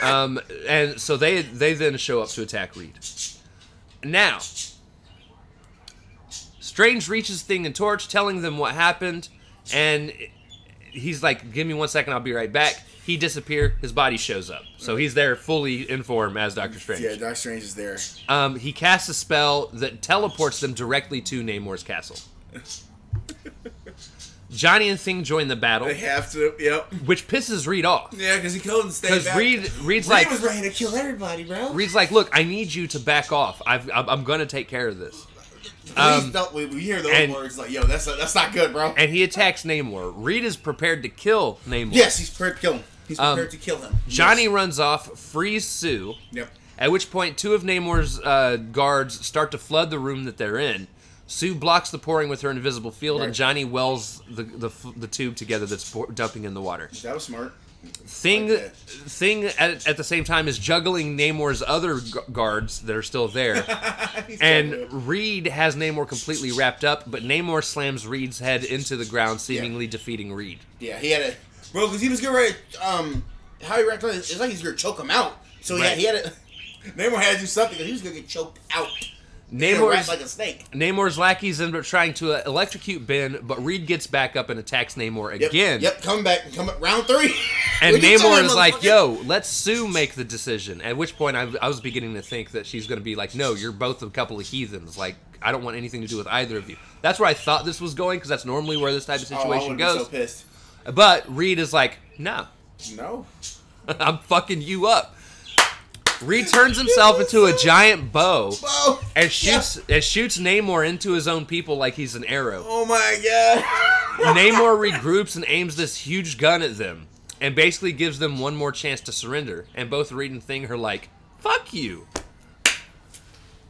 And so they then show up to attack Reed. Now, Strange reaches Thing and Torch, telling them what happened, and he's like, "Give me 1 second. I'll be right back." He disappears. His body shows up, so he's there fully in form as Doctor Strange. Yeah, Doctor Strange is there. He casts a spell that teleports them directly to Namor's castle. Johnny and Thing join the battle. They have to, yep. Which pisses Reed off. Yeah, because he couldn't stay back. Because Reed like, was ready to kill everybody, bro. Reed's like, "Look, I need you to back off. I'm gonna take care of this." We hear those words like, "Yo, that's not good, bro." And he attacks Namor. Reed is prepared to kill Namor. Yes, he's prepared to kill him. He's prepared to kill him. Johnny runs off, frees Sue. Yep. At which point, two of Namor's guards start to flood the room that they're in. Sue blocks the pouring with her invisible field, and Johnny welds the tube together that's dumping in the water. That was smart. Thing at the same time is juggling Namor's other guards that are still there, and Reed has Namor completely wrapped up, but Namor slams Reed's head into the ground, seemingly defeating Reed. Yeah, he had a... Bro, because he was getting ready to... how he wrapped up, it's like he's going to choke him out. So yeah, he had a... Namor had to do something, because he was going to get choked out. Namor's, like a snake. Namor's lackeys end up trying to electrocute Ben, but Reed gets back up and attacks Namor again. Yep, come back, round 3. And Namor is like, "Yo, let Sue make the decision." At which point, I was beginning to think that she's going to be like, "No, you're both a couple of heathens. Like, I don't want anything to do with either of you." That's where I thought this was going, because that's normally where this type of situation goes. I would've been so pissed. But Reed is like, "No, I'm fucking you up." Reed turns himself into a giant bow and shoots Namor into his own people like he's an arrow. Oh my god! Namor regroups and aims this huge gun at them, and basically gives them one more chance to surrender. And both Reed and Thing are like, "Fuck you!"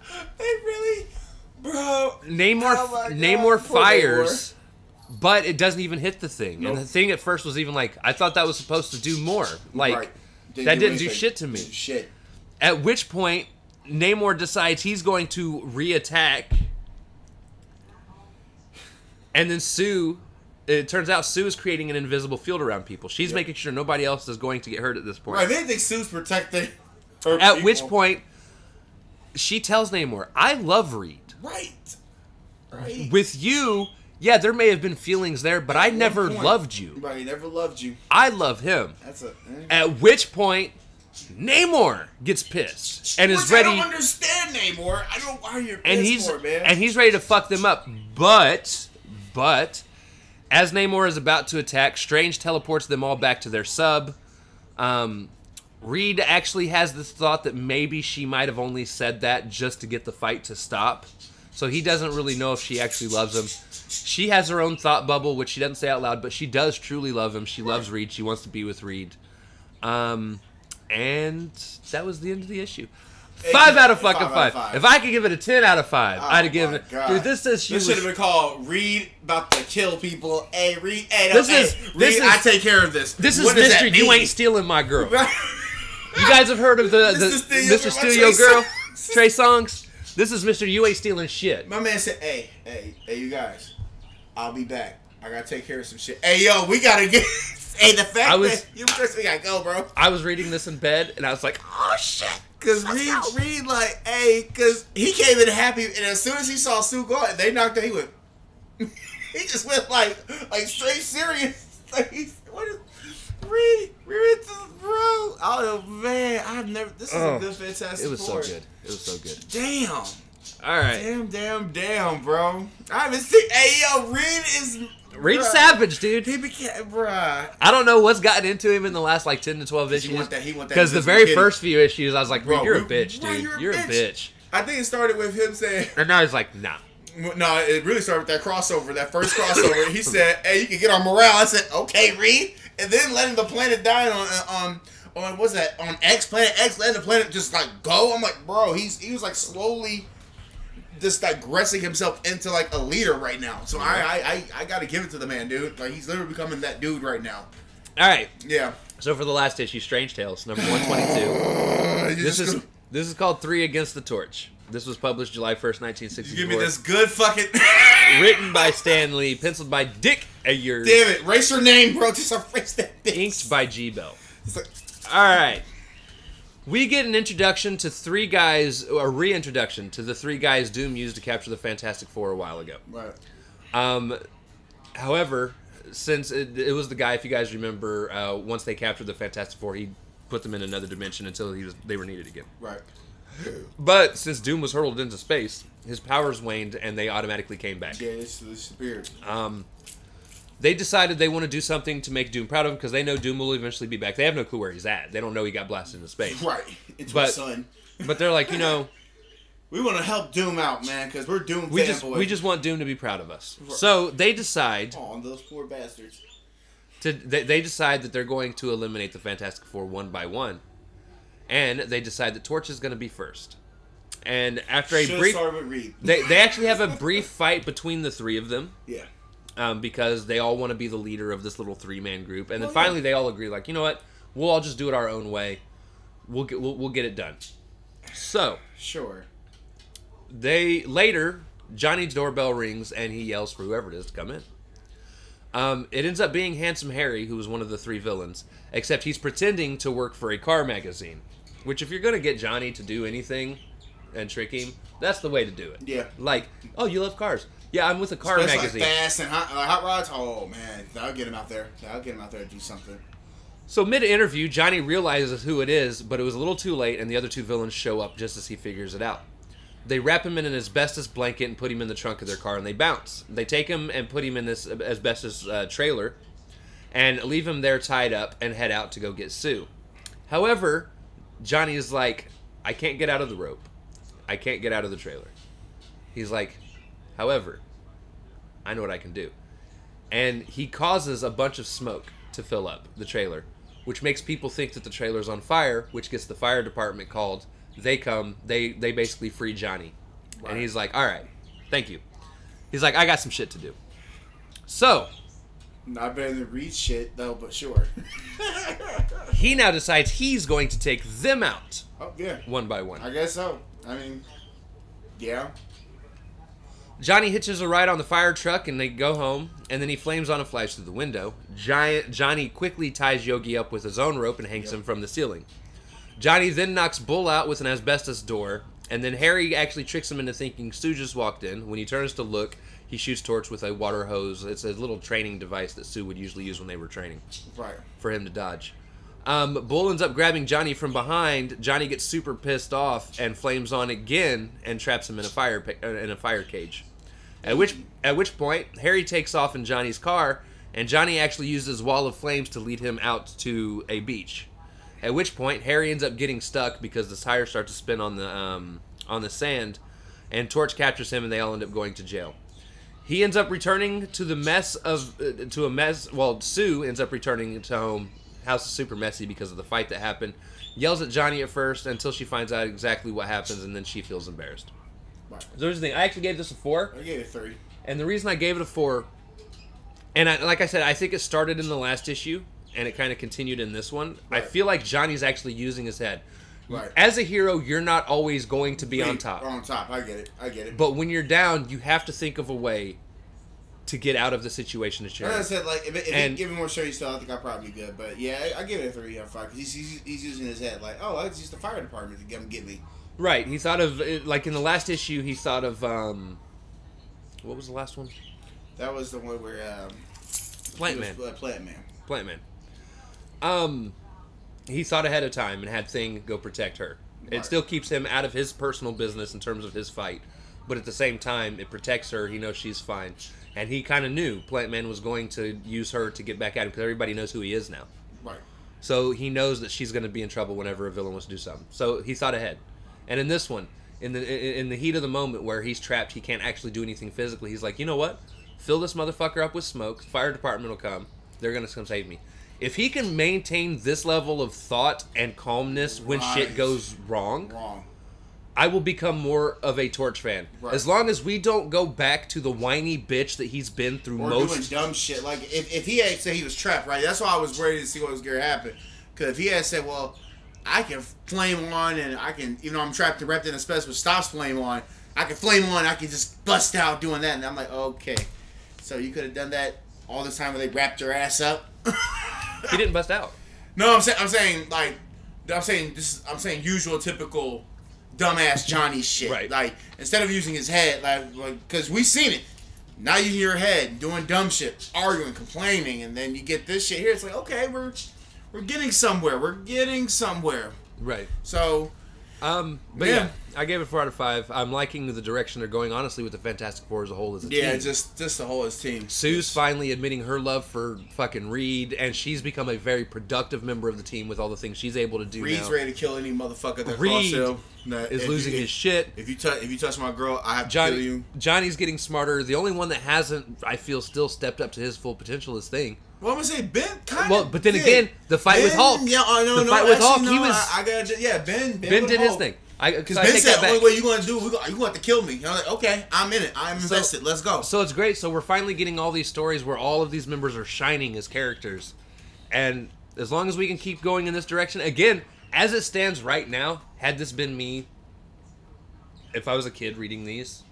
They really, bro. Namor fires, but it doesn't even hit the Thing. Nope. And the Thing at first was even like, "I thought that was supposed to do more. Like that didn't do shit to me." Shit. At which point, Namor decides he's going to re-attack. And then Sue, it turns out Sue is creating an invisible field around people. She's making sure nobody else is going to get hurt at this point. Right, they think Sue's protecting her people. At which point, she tells Namor, "I love Reed. Right. With you, yeah, there may have been feelings there, but I never loved you. Right, never loved you. I love him." At which point... Namor gets pissed and is ready. I don't understand Namor. I don't know why you're pissed for, man. And he's ready to fuck them up. But as Namor is about to attack, Strange teleports them all back to their sub. Reed actually has this thought that maybe she might have only said that just to get the fight to stop. So he doesn't really know if she actually loves him. She has her own thought bubble, which she doesn't say out loud, but she does truly love him. She loves Reed. She wants to be with Reed. And that was the end of the issue. 5 out of 5. If I could give it a 10 out of 5, I'd have given it. God. Dude, this should have been called Reed about to kill people. Hey, Reed, hey, no, Reed, I take care of this. This is Mr. You ain't stealing my girl. You guys have heard of the Mr. Steal Your Girl? Trey Songz? This is Mr. You Ain't Stealing Shit. My man said, hey, you guys, I'll be back. I gotta take care of some shit. Hey, yo, we gotta get. Hey, the fact that you first, we gotta go, bro. I was reading this in bed, and I was like, oh shit, because Reed, like, hey, because he came in happy, and as soon as he saw Sue go, they knocked out. He went, he just went like straight serious. Like, what is Reed, bro? Oh man, I've never. This is a good Fantastic Four. It was so good. It was so good. Damn. All right. Damn, bro. I haven't seen. Hey, yo, Reed is. Reed's savage, dude. He became, bruh. I don't know what's gotten into him in the last like 10 to 12 issues. Because the very first few issues, I was like, "Bro, you're a bitch, dude. You're a bitch." I think it started with him saying, and now he's like, "Nah." No, it really started with that crossover. That first crossover, he said, "Hey, you can get on morale." I said, "Okay, Reed," and then letting the planet die on what's that on X planet X, letting the planet just like go. I'm like, bro, he was like slowly. Just digressing himself into like a leader right now, so I gotta give it to the man, dude. Like he's literally becoming that dude right now. All right, yeah. So for the last issue, Strange Tales number 122. This is called Three Against the Torch. This was published July 1st, 1964. You give me this good fucking. Written by Stan Lee, penciled by Dick Ayers. Damn it, erase your name, bro. Just erase that bitch. Inked by G Bell. Like... All right. We get an introduction to three guys, a reintroduction to the three guys Doom used to capture the Fantastic Four a while ago. Right. However, since it was the guy, if you guys remember, once they captured the Fantastic Four, he put them in another dimension until they were needed again. Right. But since Doom was hurled into space, his powers waned and they automatically came back. Yeah, it's disappeared. They decided they want to do something to make Doom proud of him because they know Doom will eventually be back. They have no clue where he's at. They don't know he got blasted into space. Right. It's my son. But they're like, you know... We want to help Doom out, man, because we're Doom fanboys. We just want Doom to be proud of us. Right. So they decide... Oh, those poor bastards. They decide that they're going to eliminate the Fantastic Four one by one. And they decide that Torch is going to be first. And after a brief... They actually have a brief fight between the three of them. Yeah. Because they all want to be the leader of this little three-man group, and then finally they all agree, like, you know what? We'll all just do it our own way. We'll get it done. So sure. They later Johnny's doorbell rings and he yells for whoever it is to come in. It ends up being Handsome Harry, who was one of the three villains, except he's pretending to work for a car magazine. Which, if you're gonna get Johnny to do anything and trick him, that's the way to do it. Yeah. Like, oh, you love cars. Yeah, I'm with a car magazine. Like fast and hot rods. Oh man, that'll get him out there. That'll get him out there to do something. So mid-interview, Johnny realizes who it is, but it was a little too late, and the other two villains show up just as he figures it out. They wrap him in an asbestos blanket and put him in the trunk of their car, and they bounce. They take him and put him in this asbestos trailer, and leave him there tied up, and head out to go get Sue. However, Johnny is like, I can't get out of the rope. I can't get out of the trailer. He's like, however, I know what I can do. And he causes a bunch of smoke to fill up the trailer, which makes people think that the trailer's on fire, which gets the fire department called. They come. They basically free Johnny. Right. And he's like, all right, thank you. He's like, I got some shit to do. So. Not better than Reed's shit, though, but sure. He now decides he's going to take them out. Oh, yeah. One by one. I guess so. I mean, yeah. Johnny hitches a ride on the fire truck, and they go home, and then he flames on and flies through the window. Johnny quickly ties Yogi up with his own rope and hangs him from the ceiling. Johnny then knocks Bull out with an asbestos door, and then Harry actually tricks him into thinking Sue just walked in. When he turns to look, he shoots Torch with a water hose. It's a little training device that Sue would usually use when they were training for him to dodge. Bull ends up grabbing Johnny from behind. Johnny gets super pissed off and flames on again and traps him in a fire cage. At which point, Harry takes off in Johnny's car, and Johnny actually uses Wall of Flames to lead him out to a beach. At which point, Harry ends up getting stuck because the tires start to spin on the sand, and Torch captures him, and they all end up going to jail. He ends up returning to the mess of to a mess. Well, Sue ends up returning to home. House is super messy because of the fight that happened. Yells at Johnny at first until she finds out exactly what happens, and then she feels embarrassed. Right. So here's the thing. I actually gave this a 4. I gave it a 3. And the reason I gave it a 4, and like I said, I think it started in the last issue, and it kind of continued in this one. Right. I feel like Johnny's actually using his head. Right. As a hero, you're not always going to be on top. On top. I get it. I get it. But when you're down, you have to think of a way to get out of the situation that you're in. Like I said, like, if give him more serious stuff, I think I'd probably be good. But yeah, I give it a 3 out of 5 because he's using his head. Like, oh, I just used the fire department to come get me. Right. He thought of, like, in the last issue, he thought of, what was the last one? That was the one where, Plant Man. He thought ahead of time and had Thing go protect her. Right. It still keeps him out of his personal business in terms of his fight, but at the same time, it protects her. He knows she's fine. And he kind of knew Plant Man was going to use her to get back at him because everybody knows who he is now. Right. So he knows that she's going to be in trouble whenever a villain wants to do something. So he thought ahead. And in this one, in the heat of the moment where he's trapped, he can't actually do anything physically. He's like, you know what? Fill this motherfucker up with smoke. The fire department will come. They're going to come save me. If he can maintain this level of thought and calmness when shit goes wrong, I will become more of a Torch fan. Right. As long as we don't go back to the whiny bitch that he's been through or doing dumb shit. Like, if he had said he was trapped, right? That's why I was worried to see what was going to happen. Because if he had said, well, I can flame on and I can, even though I'm trapped and wrapped in a space which stops flame on, I can flame on and I can just bust out doing that. And I'm like, okay. So you could have done that all this time where they wrapped your ass up? He didn't bust out. No, I'm saying usual, typical dumbass Johnny shit. Right. Like, instead of using his head, like, because we've seen it. Now you hear your head doing dumb shit, arguing, complaining, and then you get this shit here. It's like, okay, we're getting somewhere. We're getting somewhere. Right. So, but yeah, I gave it 4 out of 5. I'm liking the direction they're going. Honestly, with the Fantastic Four as a whole, as a team. Yeah, just the whole as team. Sue's finally admitting her love for fucking Reed, and she's become a very productive member of the team with all the things she's able to do. Reed's ready to kill any motherfucker that calls him. Is losing his shit. If you touch my girl, I have to kill you. Johnny's getting smarter. The only one that hasn't, I feel, still stepped up to his full potential is Thing. Well, I'm gonna say Ben kind of. Well, but then again, the fight with Hulk. Yeah, no, fight with Hulk. He was. Ben did his thing. Because Ben said, the only way you're going to do it, you're going to kill me. And I'm like, okay, I'm in it. I'm invested. Let's go. So it's great. So we're finally getting all these stories where all of these members are shining as characters. And as long as we can keep going in this direction, again, as it stands right now, had this been me, if I was a kid reading these,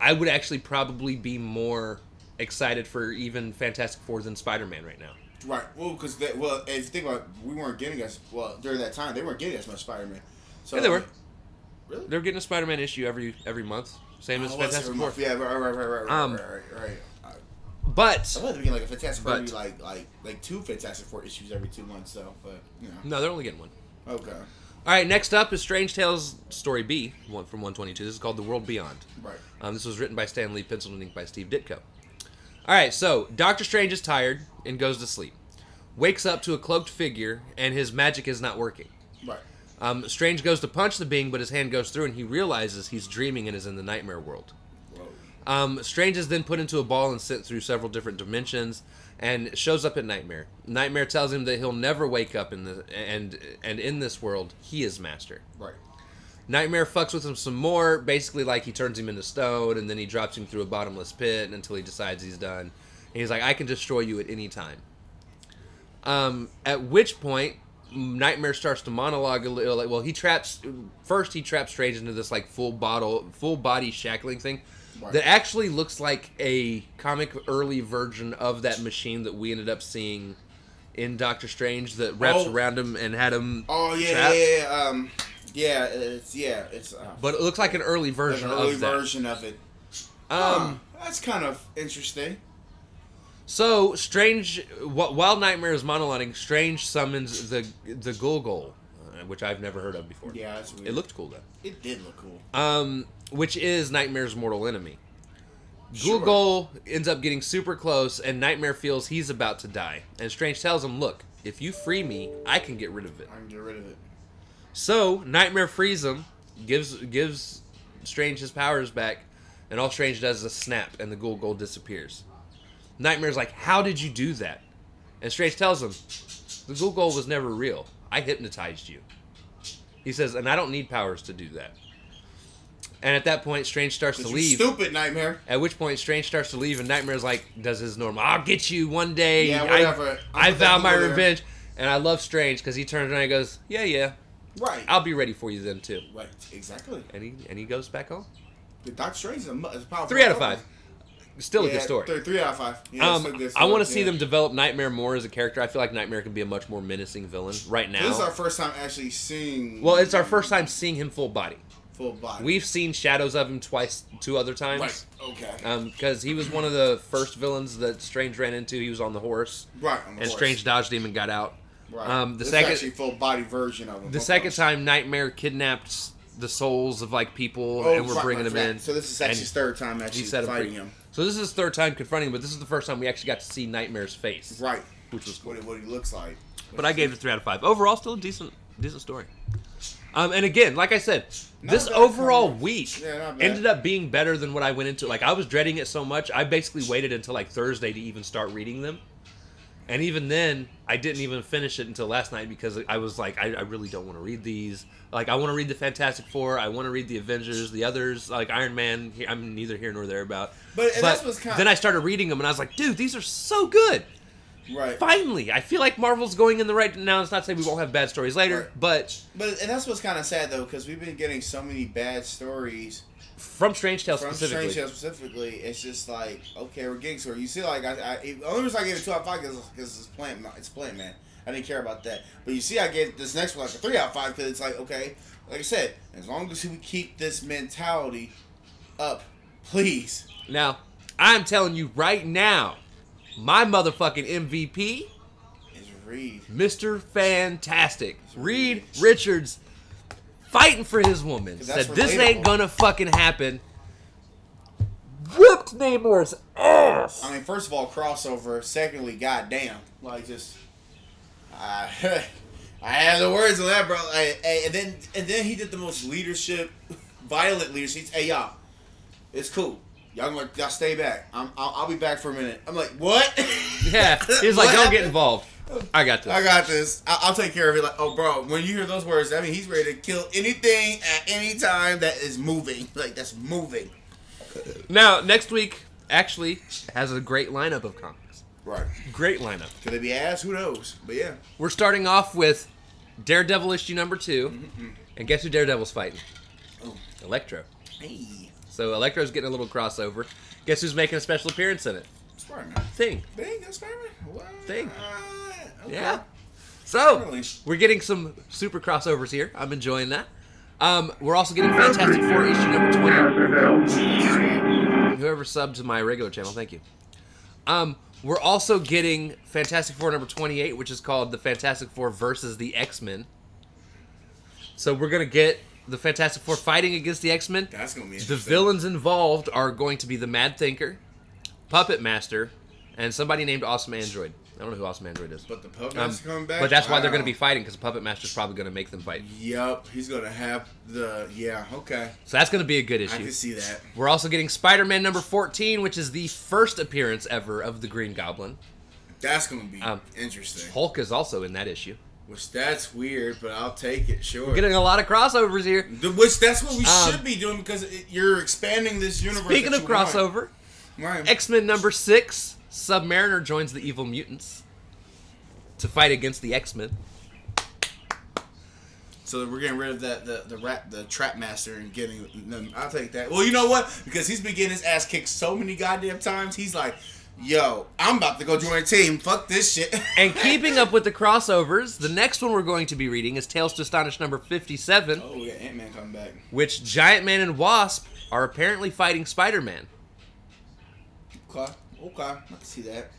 I would actually probably be more excited for even Fantastic Four than Spider-Man right now. Right. Well, because, if you think about it, we weren't getting us, well, during that time, they weren't getting us much Spider-Man. So, yeah, they were. Really? They're getting a Spider-Man issue every month. Same as Fantastic Four. Yeah, right. But I thought they were getting like a Fantastic Four, like 2 Fantastic Four issues every 2 months, though. But you know. No, they're only getting 1. Okay. All right. Next up is Strange Tales Story B, one from 122. This is called The World Beyond. Right. This was written by Stan Lee, penciled and inked by Steve Ditko. All right. So Doctor Strange is tired and goes to sleep. Wakes up to a cloaked figure, and his magic is not working. Right. Strange goes to punch the being, but his hand goes through, and he realizes he's dreaming and is in the nightmare world. Strange is then put into a ball and sent through several different dimensions, and shows up at Nightmare. Nightmare tells him that he'll never wake up in the and in this world, he is master. Right. Nightmare fucks with him some more, basically like he turns him into stone, and then he drops him through a bottomless pit until he decides he's done. And he's like, I can destroy you at any time. At which point, Nightmare starts to monologue a little. Like, well, he traps Strange into this like full body shackling thing, right, that actually looks like a comic early version of that machine that we ended up seeing in Doctor Strange that wraps around him and had him. Oh yeah, trapped. But it looks like an early version. Like an early version of it. That's kind of interesting. So, Strange, while Nightmare is monologuing, Strange summons the Gulgul, which I've never heard of before. Yeah, that's weird. It looked cool, though. It did look cool. Which is Nightmare's mortal enemy. Sure. Gulgul ends up getting super close, and Nightmare feels he's about to die. And Strange tells him, look, if you free me, I can get rid of it. I can get rid of it. So, Nightmare frees him, gives Strange his powers back, and all Strange does is a snap, and the Gulgul disappears. Nightmare's like, how did you do that? And Strange tells him, the Gulgul was never real. I hypnotized you. He says, and I don't need powers to do that. And at that point, Strange starts to leave. Stupid, Nightmare. At which point, Strange starts to leave, and Nightmare's like, does his normal, I'll get you one day. Yeah, whatever. I vow my revenge. And I love Strange, because he turns around and goes, yeah. Right. I'll be ready for you then, too. Right, exactly. And he goes back home. Doctor Strange is a powerful 3 out of 5. Still a good story. 3 out of 5. Yeah, I want to see them develop Nightmare more as a character. I feel like Nightmare can be a much more menacing villain right now. This is our first time actually seeing... Well, it's our first time seeing him full body. Full body. We've seen shadows of him twice, 2 other times. Right, okay. Because he was one of the first villains that Strange ran into. He was on the horse. Right, on the horse. And Strange dodged him and got out. Right. This is actually a full body version of him. The second time, Nightmare kidnapped the souls of like people and we're bringing them in. So this is actually his third time actually fighting him. So this is his third time confronting him, but this is the first time we actually got to see Nightmare's face. Right. Which was cool. What he looks like. But I gave it 3 out of 5. Overall, still a decent story. And again, like I said, this overall week ended up being better than what I went into. Like, I was dreading it so much, I basically waited until like Thursday to even start reading them. And even then, I didn't even finish it until last night because I was like, I really don't want to read these. Like, I want to read the Fantastic Four. I want to read the Avengers, the others, like Iron Man. I'm neither here nor there about. But that's what's kind of... Then I started reading them, and I was like, dude, these are so good. Right. Finally, I feel like Marvel's going in the right... Now, it's not saying we won't have bad stories later, right. And that's what's kind of sad, though, because we've been getting so many bad stories... From Strange Tales specifically. From Strange Tales specifically, it's just like, okay, we're getting stories. You see, like, the only reason I gave it 2 out of 5 is because it's Plant Man. I didn't care about that. But you see, I gave this next one like a 3 out of 5 because it's like, okay, like I said, as long as we keep this mentality up, please. Now, I'm telling you right now, my motherfucking MVP is Reed. Mr. Fantastic. Reed Richards. Fighting for his woman. Said, this ain't gonna fucking happen. Whooped Namor's ass. I mean, first of all, crossover. Secondly, goddamn. Like, just... I have the words on that, bro. And then he did the most violent leadership. Hey, y'all. It's cool. Y'all stay back. I'll be back for a minute. I'm like, what? Yeah. He's like, don't get involved. I got this. I'll take care of it. Like, oh, bro, when you hear those words, I mean, he's ready to kill anything at any time that is moving. Like, that's moving. Now, next week actually has a great lineup of comics. Right. Great lineup. Could they be ass? Who knows? But yeah. We're starting off with Daredevil issue #2. Mm-hmm. And guess who Daredevil's fighting? Oh. Electro. Hey. So Electro's getting a little crossover. Guess who's making a special appearance in it? Spider-Man. Thing. That's Spider-Man? What? Thing. Okay. Yeah. So, we're getting some super crossovers here. I'm enjoying that. We're also getting Fantastic Four issue #20. Whoever subbed to my regular channel, thank you. We're also getting Fantastic Four #28, which is called The Fantastic Four versus the X-Men. So, we're going to get the Fantastic Four fighting against the X-Men. That's going to be interesting. The villains involved are going to be the Mad Thinker, Puppet Master, and somebody named Awesome Android. I don't know who Awesome Android is. But the Puppet Master's coming back? But that's why they're going to be fighting, because the Puppet Master's probably going to make them fight. Yep. He's going to have the... Yeah, okay. So that's going to be a good issue. I can see that. We're also getting Spider-Man #14, which is the first appearance ever of the Green Goblin. That's going to be interesting. Hulk is also in that issue. Which, that's weird, but I'll take it, sure. We're getting a lot of crossovers here. Which, that's what we should be doing, because you're expanding this universe. Speaking of crossover, right. X-Men #6... Submariner joins the Evil Mutants to fight against the X-Men. So we're getting rid of the Trap Master and getting them. I'll take that. Well, you know what? Because he's been getting his ass kicked so many goddamn times, he's like, yo, I'm about to go join a team. Fuck this shit. And keeping up with the crossovers, the next one we're going to be reading is Tales to Astonish #57. Oh, yeah, Ant-Man coming back. Which Giant Man and Wasp are apparently fighting Spider-Man. Okay. Okay, I can see that.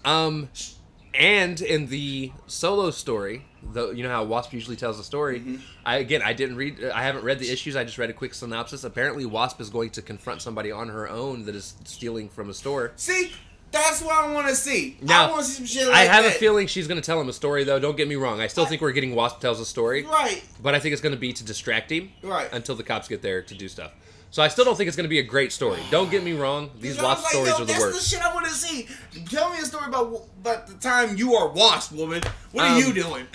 And in the solo story, though, you know how Wasp usually tells a story. Mm-hmm. I didn't read. I haven't read the issues. I just read a quick synopsis. Apparently, Wasp is going to confront somebody on her own that is stealing from a store. See, that's what I want to see. Now, I want to see some shit like that. I have a feeling she's going to tell him a story, though. Don't get me wrong. I still think we're getting Wasp tells a story. Right. But I think it's going to be to distract him. Right. Until the cops get there to do stuff. So I still don't think it's going to be a great story. Don't get me wrong; these Wasp stories are the worst. That's the shit I want to see. Tell me a story about the time you are Wasp, woman. What are you doing?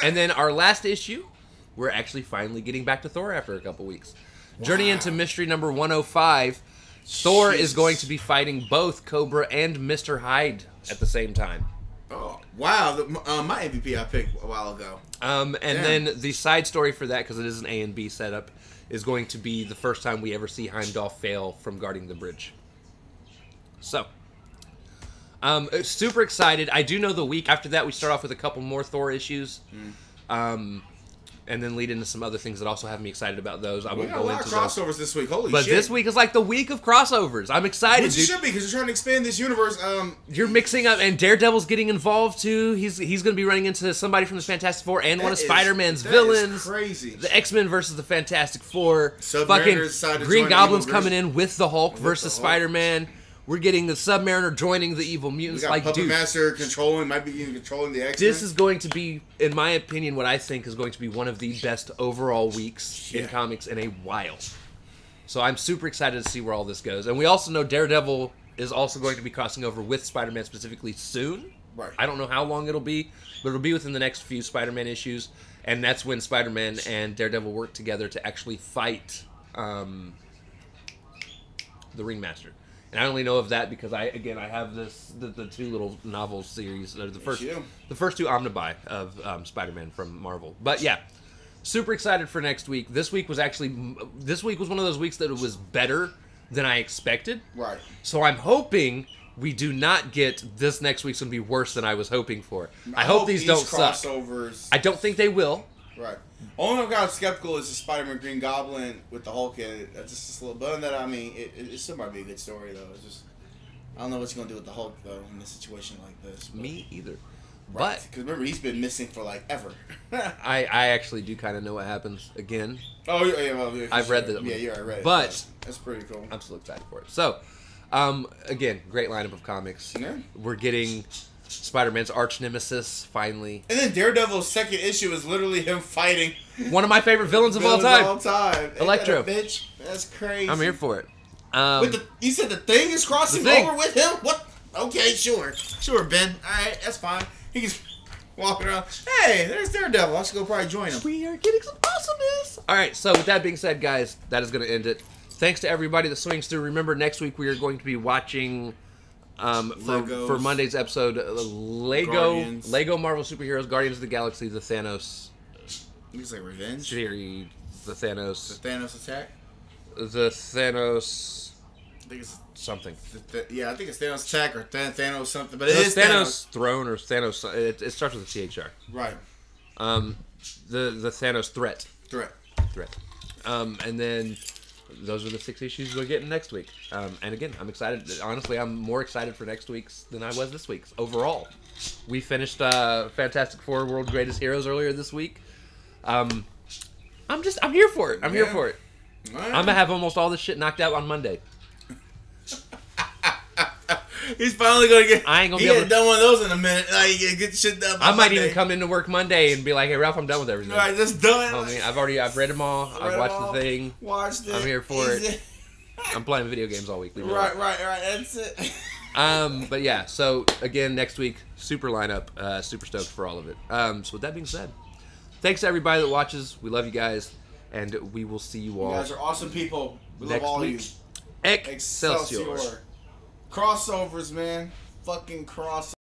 And then our last issue, we're actually finally getting back to Thor after a couple weeks. Wow. Journey into Mystery number 105. Thor is going to be fighting both Cobra and Mr. Hyde at the same time. Oh wow! My MVP I picked a while ago. And then the side story for that, because it is an A and B setup, is going to be the first time we ever see Heimdall fail from guarding the bridge. So, super excited. I do know the week after that we start off with a couple more Thor issues, and then lead into some other things that also have me excited about those. I won't go into those. We got a lot of crossovers this week. Holy shit. But this week is like the week of crossovers. I'm excited, dude. Which it should be, because you're trying to expand this universe. You're mixing up, and Daredevil's getting involved, too. He's going to be running into somebody from the Fantastic Four and one of Spider-Man's villains. That is crazy. The X-Men versus the Fantastic Four. Fucking Green Goblin's coming in with the Hulk versus Spider-Man. We're getting the Submariner joining the Evil Mutants. We got like, Puppet Master might be controlling the X-Men. This is going to be, in my opinion, what I think is going to be one of the best overall weeks in comics in a while. So I'm super excited to see where all this goes. And we also know Daredevil is also going to be crossing over with Spider-Man specifically soon. Right. I don't know how long it'll be, but it'll be within the next few Spider-Man issues. And that's when Spider-Man and Daredevil work together to actually fight the Ringmaster. And I only know of that because I have this the two little novel series, the first two omnibuy of Spider-Man from Marvel. But yeah, super excited for next week. This week was one of those weeks that it was better than I expected. Right. So I'm hoping we do not get this next week's going to be worse than I was hoping for. I hope these don't crossovers suck. I don't think they will. Right. Only I'm kind of skeptical is the Spider-Man Green Goblin with the Hulk in it. That's just a little bit on that. I mean, it still might be a good story, though. It's just, I don't know what you're going to do with the Hulk, though, in a situation like this. But. Me either. Right. Because remember, he's been missing for, like, ever. I actually do kind of know what happens again. Oh, yeah. Well, yeah, I've read that. Yeah, you're right. I read it. But that's pretty cool. I'm still excited for it. So, again, great lineup of comics. Yeah. We're getting Spider-Man's arch nemesis, finally. And then Daredevil's second issue is literally him fighting one of my favorite villains of all time. Electro. That bitch. That's crazy. I'm here for it. You said the Thing is crossing over with him? What? Okay, sure. Sure, Ben. Alright, that's fine. He's walking around. Hey, there's Daredevil. I should go probably join him. We are getting some awesomeness. Alright, so with that being said, guys, that is going to end it. Thanks to everybody that swings through. Remember, next week we are going to be watching for Monday's episode, Lego Marvel Superheroes, Guardians of the Galaxy, the Thanos. You can say Revenge series, the Thanos. The Thanos attack. The Thanos. I think it's something. I think it's Thanos attack or Thanos something, but it is Thanos throne or Thanos. It starts with a THR. Right. The Thanos threat. Threat. And then those are the 6 issues we're getting next week. And again, I'm excited. Honestly, I'm more excited for next week's than I was this week's. Overall, we finished Fantastic Four World's Greatest Heroes earlier this week. I'm here for it. I'm here for it. Right. I'm going to have almost all this shit knocked out on Monday. He's finally going to get... I ain't going to be able to... He done one of those in a minute. Like, get shit done by Monday. Might even come into work Monday and be like, hey, Ralph, I'm done with everything. All right, that's done. I mean, I've read them all. I've watched the Thing. I'm here for it. I'm playing video games all week. Right. That's it. But yeah, so again, next week, super lineup. Super stoked for all of it. So with that being said, thanks to everybody that watches. We love you guys, and we will see you all. You guys are awesome people. We love all of you. Excelsior. Crossovers, man. Fucking crossovers.